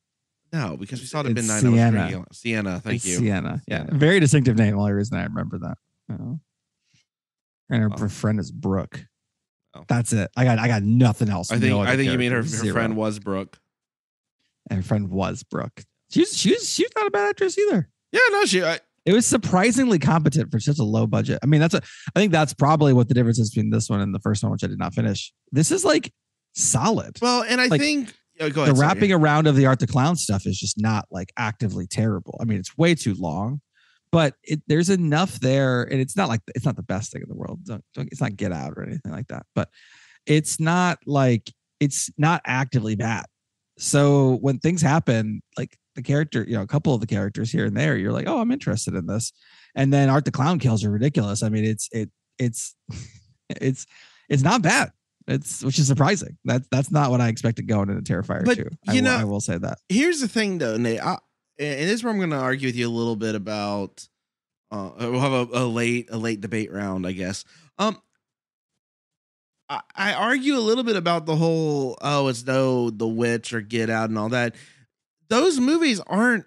No, because we saw it at midnight. Sienna, thank you. Sienna, yeah. Very distinctive name. Only reason I remember that. Oh. And her friend is Brooke. Oh. That's it. I got nothing else. I think you mean her friend was Brooke. And her friend was Brooke. She's not a bad actress either. Yeah, no, it was surprisingly competent for such a low budget. I mean, I think that's probably what the difference is between this one and the first one, which I did not finish. This is like solid. Well, and I think wrapping around of the Art the Clown stuff is just not like actively terrible. I mean, it's way too long, but there's enough there, and it's not like it's not the best thing in the world. It's not Get Out or anything like that, but it's not actively bad. So when things happen, like the character, you know, a couple of the characters here and there, you're like, oh, I'm interested in this. And then Art the Clown kills are ridiculous. I mean, it's not bad. Which is surprising. That's not what I expected going into Terrifier 2. I will say that. Here's the thing though, Nate, and this is where I'm going to argue with you a little bit about, we'll have a late debate round, I guess. I argue a little bit about the whole, The Witch or Get Out and all that. Those movies aren't,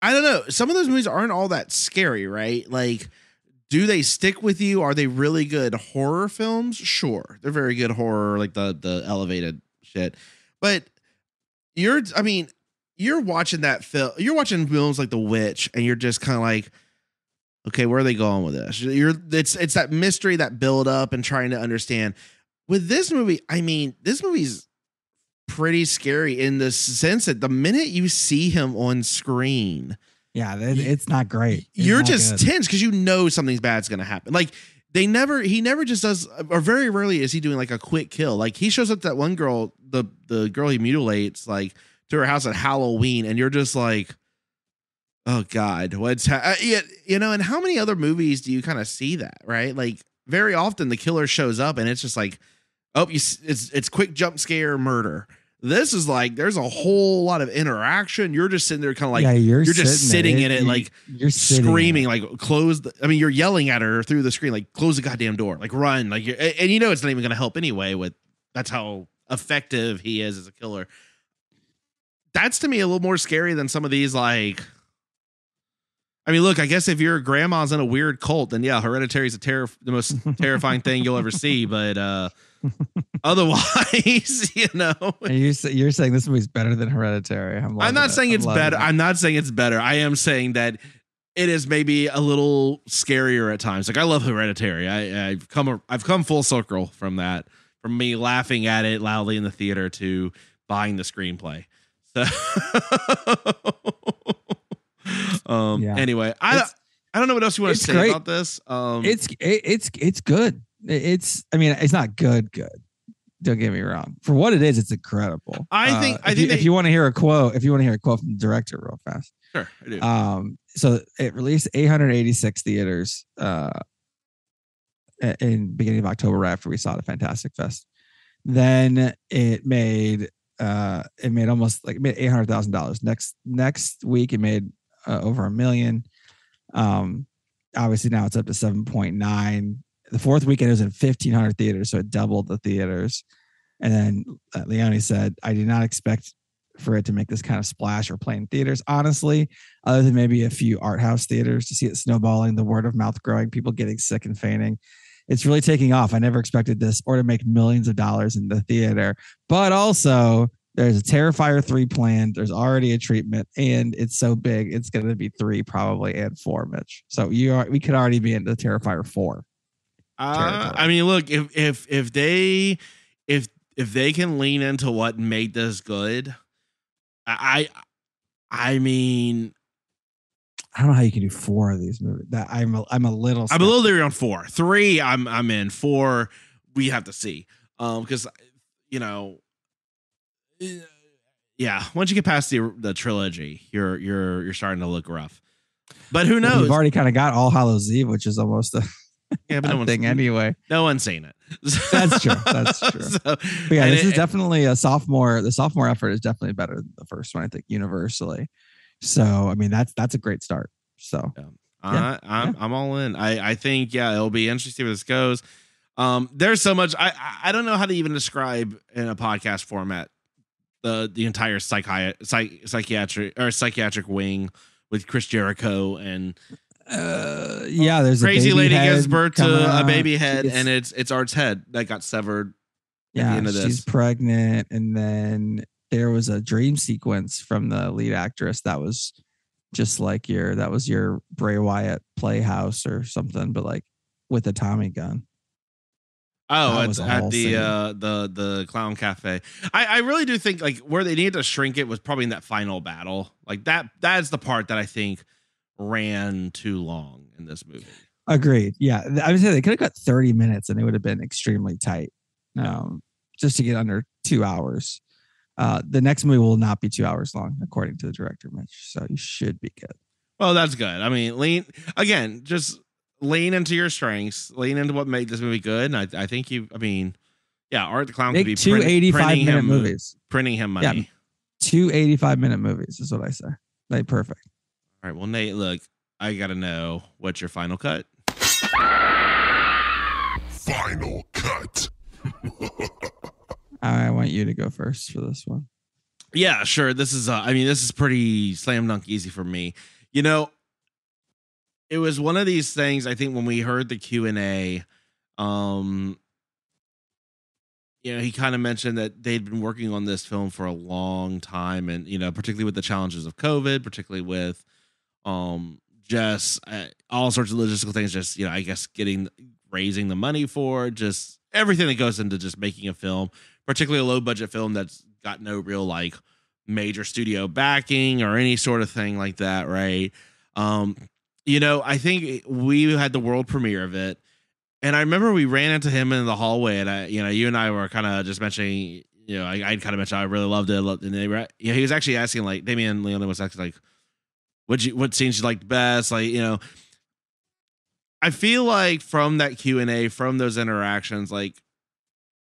I don't know. Some of those movies aren't all that scary, right? Like, do they stick with you? Are they really good horror films? Sure. They're very good horror, like the elevated shit. But you're watching that film. You're watching films like The Witch, and you're just kind of like, okay, where are they going with this? It's that mystery, that build up, and trying to understand. With this movie, I mean, this movie's pretty scary in the sense that the minute you see him on screen, yeah, it's not great. You're just tense because you know something's bad's gonna happen. Like he never just does, or very rarely is he doing like a quick kill. Like he shows up to that one girl, the girl he mutilates, like to her house at Halloween, and you're just like, oh God, what's you know? And how many other movies do you kind of see that, right? Like very often the killer shows up and it's just like, oh, it's quick jump scare murder. This is like there's a whole lot of interaction. You're just sitting there kind of like you're yelling at her through the screen, like close the goddamn door, like run, like and you know it's not even going to help anyway. With that's how effective he is as a killer. That's to me a little more scary than some of these like. I mean, look, I guess if your grandma's in a weird cult, then yeah, Hereditary is the most terrifying thing you'll ever see. But otherwise, you know, and you're saying this movie's better than Hereditary. I'm not saying it's better. I am saying that it is maybe a little scarier at times. Like I love Hereditary. I've come full circle from that, from me laughing at it loudly in the theater to buying the screenplay. So. Anyway, I don't know what else you want to say about this. It's good. It's not good. Don't get me wrong. For what it is, it's incredible. I think if you want to hear a quote, from the director real fast. Sure, I do. So it released 886 theaters in beginning of October, right after we saw the Fantastic Fest. Then it made almost $800,000. Next week it made over $1 million. Obviously now it's up to 7.9. The fourth weekend it was in 1,500 theaters, so it doubled the theaters. And then Leone said, "I did not expect for it to make this kind of splash or play in theaters, honestly, other than maybe a few art house theaters, to see it snowballing, the word of mouth growing, people getting sick and fainting. It's really taking off. I never expected this or to make millions of dollars in the theater, but also there's a Terrifier 3 planned. There's already a treatment and it's so big. It's going to be 3 probably and 4, Mitch. So we could already be into Terrifier 4. Look, if they can lean into what made this good, I don't know how you can do 4 of these movies. That I'm a little leery on 4. 3, I'm in. 4, we have to see. Because once you get past the trilogy, you're starting to look rough. But who knows? Well, we've already kind of got All Hallows Eve, which is almost a no one's seen it. That's true. But this is definitely a sophomore. The sophomore effort is definitely better than the first one, I think, universally. So, that's a great start. So, I'm all in. I think it'll be interesting where this goes. There's so much. I don't know how to even describe in a podcast format the entire psychiatric wing with Chris Jericho and. There's crazy a lady gives birth to a baby head, and it's Art's head that got severed. At the end of this. She's pregnant, and then there was a dream sequence from the lead actress that was just like your Bray Wyatt Playhouse or something, but like with a Tommy gun. Oh, it's at the Clown Cafe. I really do think like where they needed to shrink it was probably in that final battle. Like that's the part that I think ran too long in this movie. Agreed. Yeah. I would say they could have got 30 minutes and it would have been extremely tight. Just to get under 2 hours. The next movie will not be 2 hours long, according to the director, Mitch. So you should be good. Well, that's good. Lean into your strengths, lean into what made this movie good. And I think Art the Clown could be 2 85-minute movies. Printing him money. Yeah, 2 85-minute movies is what I say. Like perfect. All right, well, Nate, look, I got to know, what's your final cut? Final cut. I want you to go first for this one. Yeah, sure. This is pretty slam dunk easy for me. It was one of these things, I think, when we heard the Q&A, he kind of mentioned that they'd been working on this film for a long time. And, particularly with the challenges of COVID, particularly with, all sorts of logistical things, just, I guess raising the money for just everything that goes into just making a film, particularly a low budget film that's got no real like major studio backing or any sort of thing like that. Right. I think we had the world premiere of it. And I remember we ran into him in the hallway and you and I were kind of just mentioning, I'd kind of mentioned, I really loved it. And they were, he was actually asking like Damien Leone was actually like, what scenes you liked best? I feel like from that Q&A, from those interactions,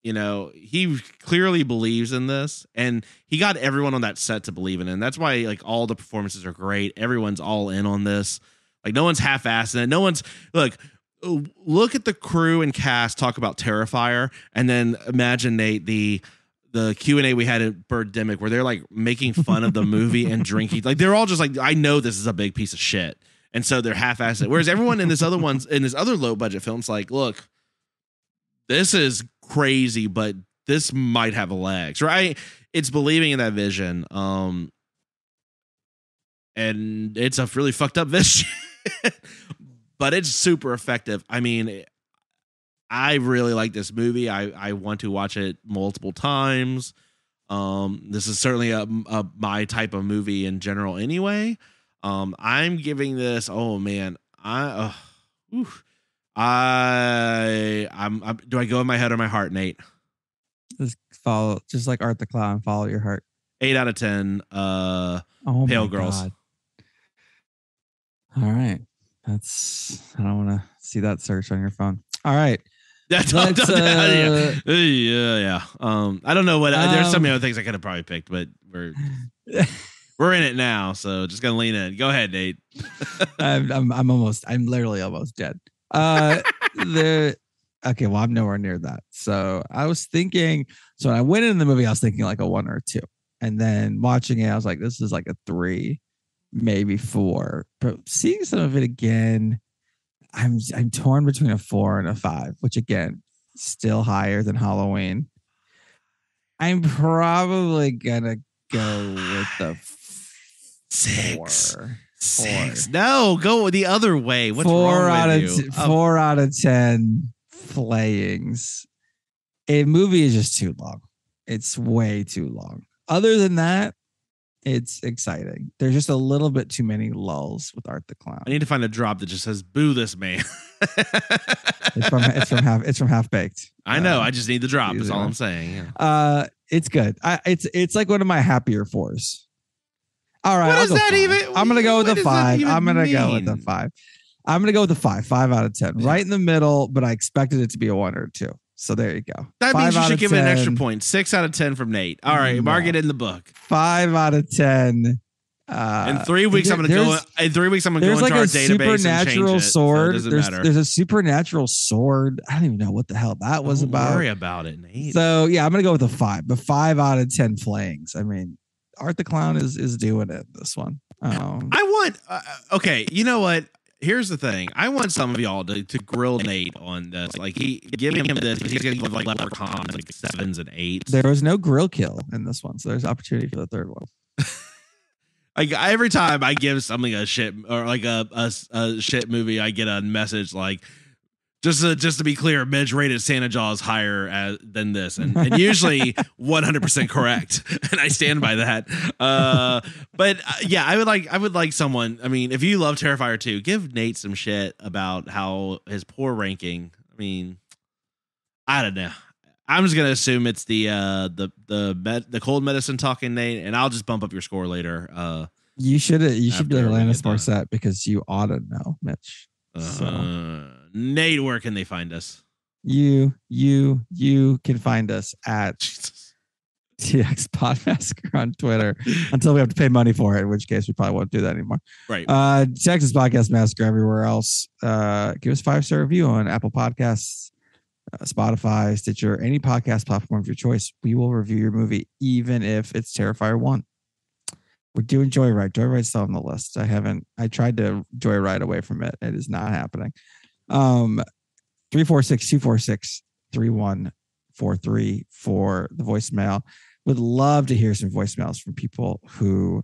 he clearly believes in this and he got everyone on that set to believe in it. And that's why all the performances are great. Everyone's all in on this. No one's half-assing it. No one's look at the crew and cast talk about Terrifier. And then imagine the Q&A we had at Birdemic where they're making fun of the movie and drinking. They're all just I know this is a big piece of shit. And so they're half-assed. Whereas everyone in this other low budget film's look, this is crazy, but this might have legs, right? It's believing in that vision. And it's a really fucked up vision, but it's super effective. I really like this movie. I want to watch it multiple times. This is certainly my type of movie in general anyway. I'm giving this. Oh man, I'm do I go in my head or my heart, Nate? Just follow, just like Art the Clown, follow your heart. 8 out of 10. Pale Girls. God. All right, that's. I don't want to see that search on your phone. All right. That's yeah. I don't know what there's so many other things I could have probably picked, but we're in it now, so just gonna lean in. Go ahead, Nate. I'm literally almost dead. Okay, well, I'm nowhere near that. So I was thinking. So when I went into the movie, I was thinking like a 1 or a 2, and then watching it, I was like, this is like a 3, maybe 4. But seeing some of it again. I'm torn between a 4 and a 5, which again, still higher than Halloween. I'm probably gonna go with the 6. 6. No, go the other way. What's 4 out of 10 playings. A movie is just too long. It's way too long. Other than that, it's exciting. There's just a little bit too many lulls with Art the Clown. I need to find a drop that just says "Boo this man." It's from Half Baked. I know. I just need the drop. Is all I'm saying. Yeah. It's good. It's like one of my happier 4s. All right. What is that even? I'm gonna go with the 5. I'm gonna go with the 5. 5 out of 10. Yeah. Right in the middle, but I expected it to be a 1 or a 2. So there you go. That means you should give it an extra point. 6 out of 10 from Nate. All right, mark it in the book. 5 out of 10. In 3 weeks, I'm going to go into our database and change it. So it doesn't matter. There's a supernatural sword. I don't even know what the hell that was about. Don't worry about it, Nate. So yeah, I'm going to go with a 5. But 5 out of 10 playings. I mean, Art the Clown is doing it. This one. I want. Okay, you know what? Here's the thing. I want some of y'all to grill Nate on this. Like, giving him this, he's going to give like Leprechaun like 7s and 8s. There was no grill kill in this one, so there's opportunity for the 3rd one. Like every time I give something a shit or like a shit movie, I get a message like, just to be clear, Midge rated Santa Jaws higher than this, and usually 100% correct, and I stand by that. But I would like someone. I mean, if you love Terrifier 2, give Nate some shit about how his poor ranking. I mean, I don't know. I'm just gonna assume it's the cold medicine talking Nate, and I'll just bump up your score later. You should be Alanis Morissette because you ought to know, Mitch. So. Nate, where can they find us? You can find us at TX Pod Massacre on Twitter until we have to pay money for it, in which case we probably won't do that anymore. Right. Texas Podcast Massacre everywhere else. Give us 5-star review on Apple Podcasts, Spotify, Stitcher, any podcast platform of your choice. We will review your movie, even if it's Terrifier 1. We're doing Joyride. Joyride's still on the list. I tried to Joyride away from it. It is not happening. 346-246-3143 for the voicemail. Would love to hear some voicemails from people who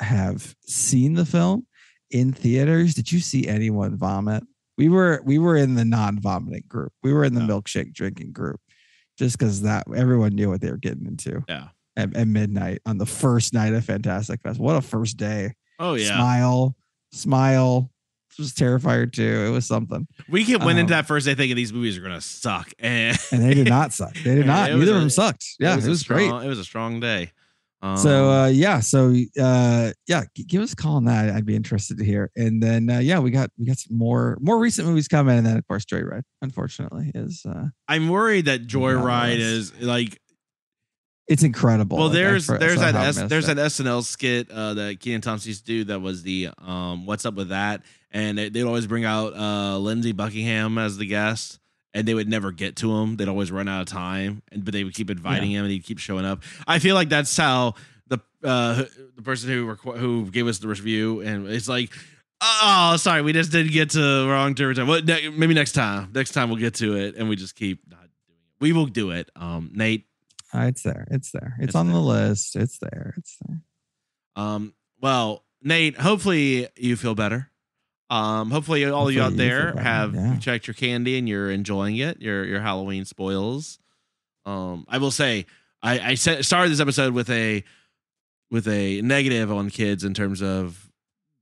have seen the film in theaters. Did you see anyone vomit? We were in the non-vomiting group. We were in the milkshake drinking group, just because that everyone knew what they were getting into. Yeah. At midnight on the first night of Fantastic Fest. What a first day. Oh yeah. Smile. Was Terrifier 2. It was something. We went into that first day thinking these movies are gonna suck, and they did not suck. They did not. Neither of them sucked. Yeah, it was great. It was a strong day. Give us a call on that. I'd be interested to hear. And then we got some more recent movies coming, and then of course Joyride. Unfortunately, is I'm worried that Joyride is like. It's incredible. Well, there's that SNL skit that Kenan Thompson used to do that was the What's Up With That? And they'd always bring out Lindsey Buckingham as the guest, and they would never get to him. They'd always run out of time, but they would keep inviting him, and he'd keep showing up. I feel like that's how the person who gave us the review, and it's like, oh, sorry, we just didn't get to wrong turn time. Well, maybe next time. Next time we'll get to it, and we just keep not doing it. We will do it, Nate. It's there. It's on the list. It's there. Well, Nate, hopefully you feel better. Hopefully all of you out there have checked your candy and you're enjoying it. Your Halloween spoils. I will say, I started this episode with a negative on kids in terms of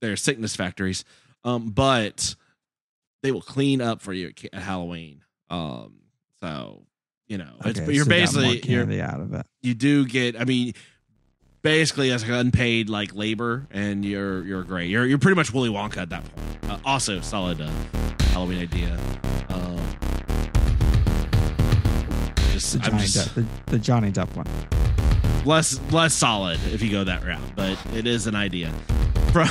their sickness factories. But they will clean up for you at Halloween. So, you know, okay, it's, you're so basically, you're out of it. You do get, I mean, basically as unpaid like labor, and you're great. You're pretty much Willy Wonka at that point. Also solid Halloween idea. The Johnny Depp one. Less solid if you go that route, but it is an idea from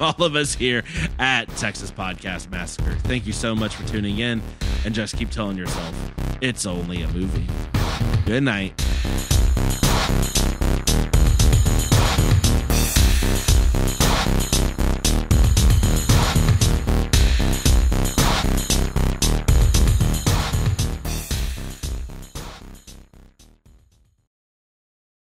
all of us here at Texas Podcast Massacre. Thank you so much for tuning in, and just keep telling yourself it's only a movie. Good night.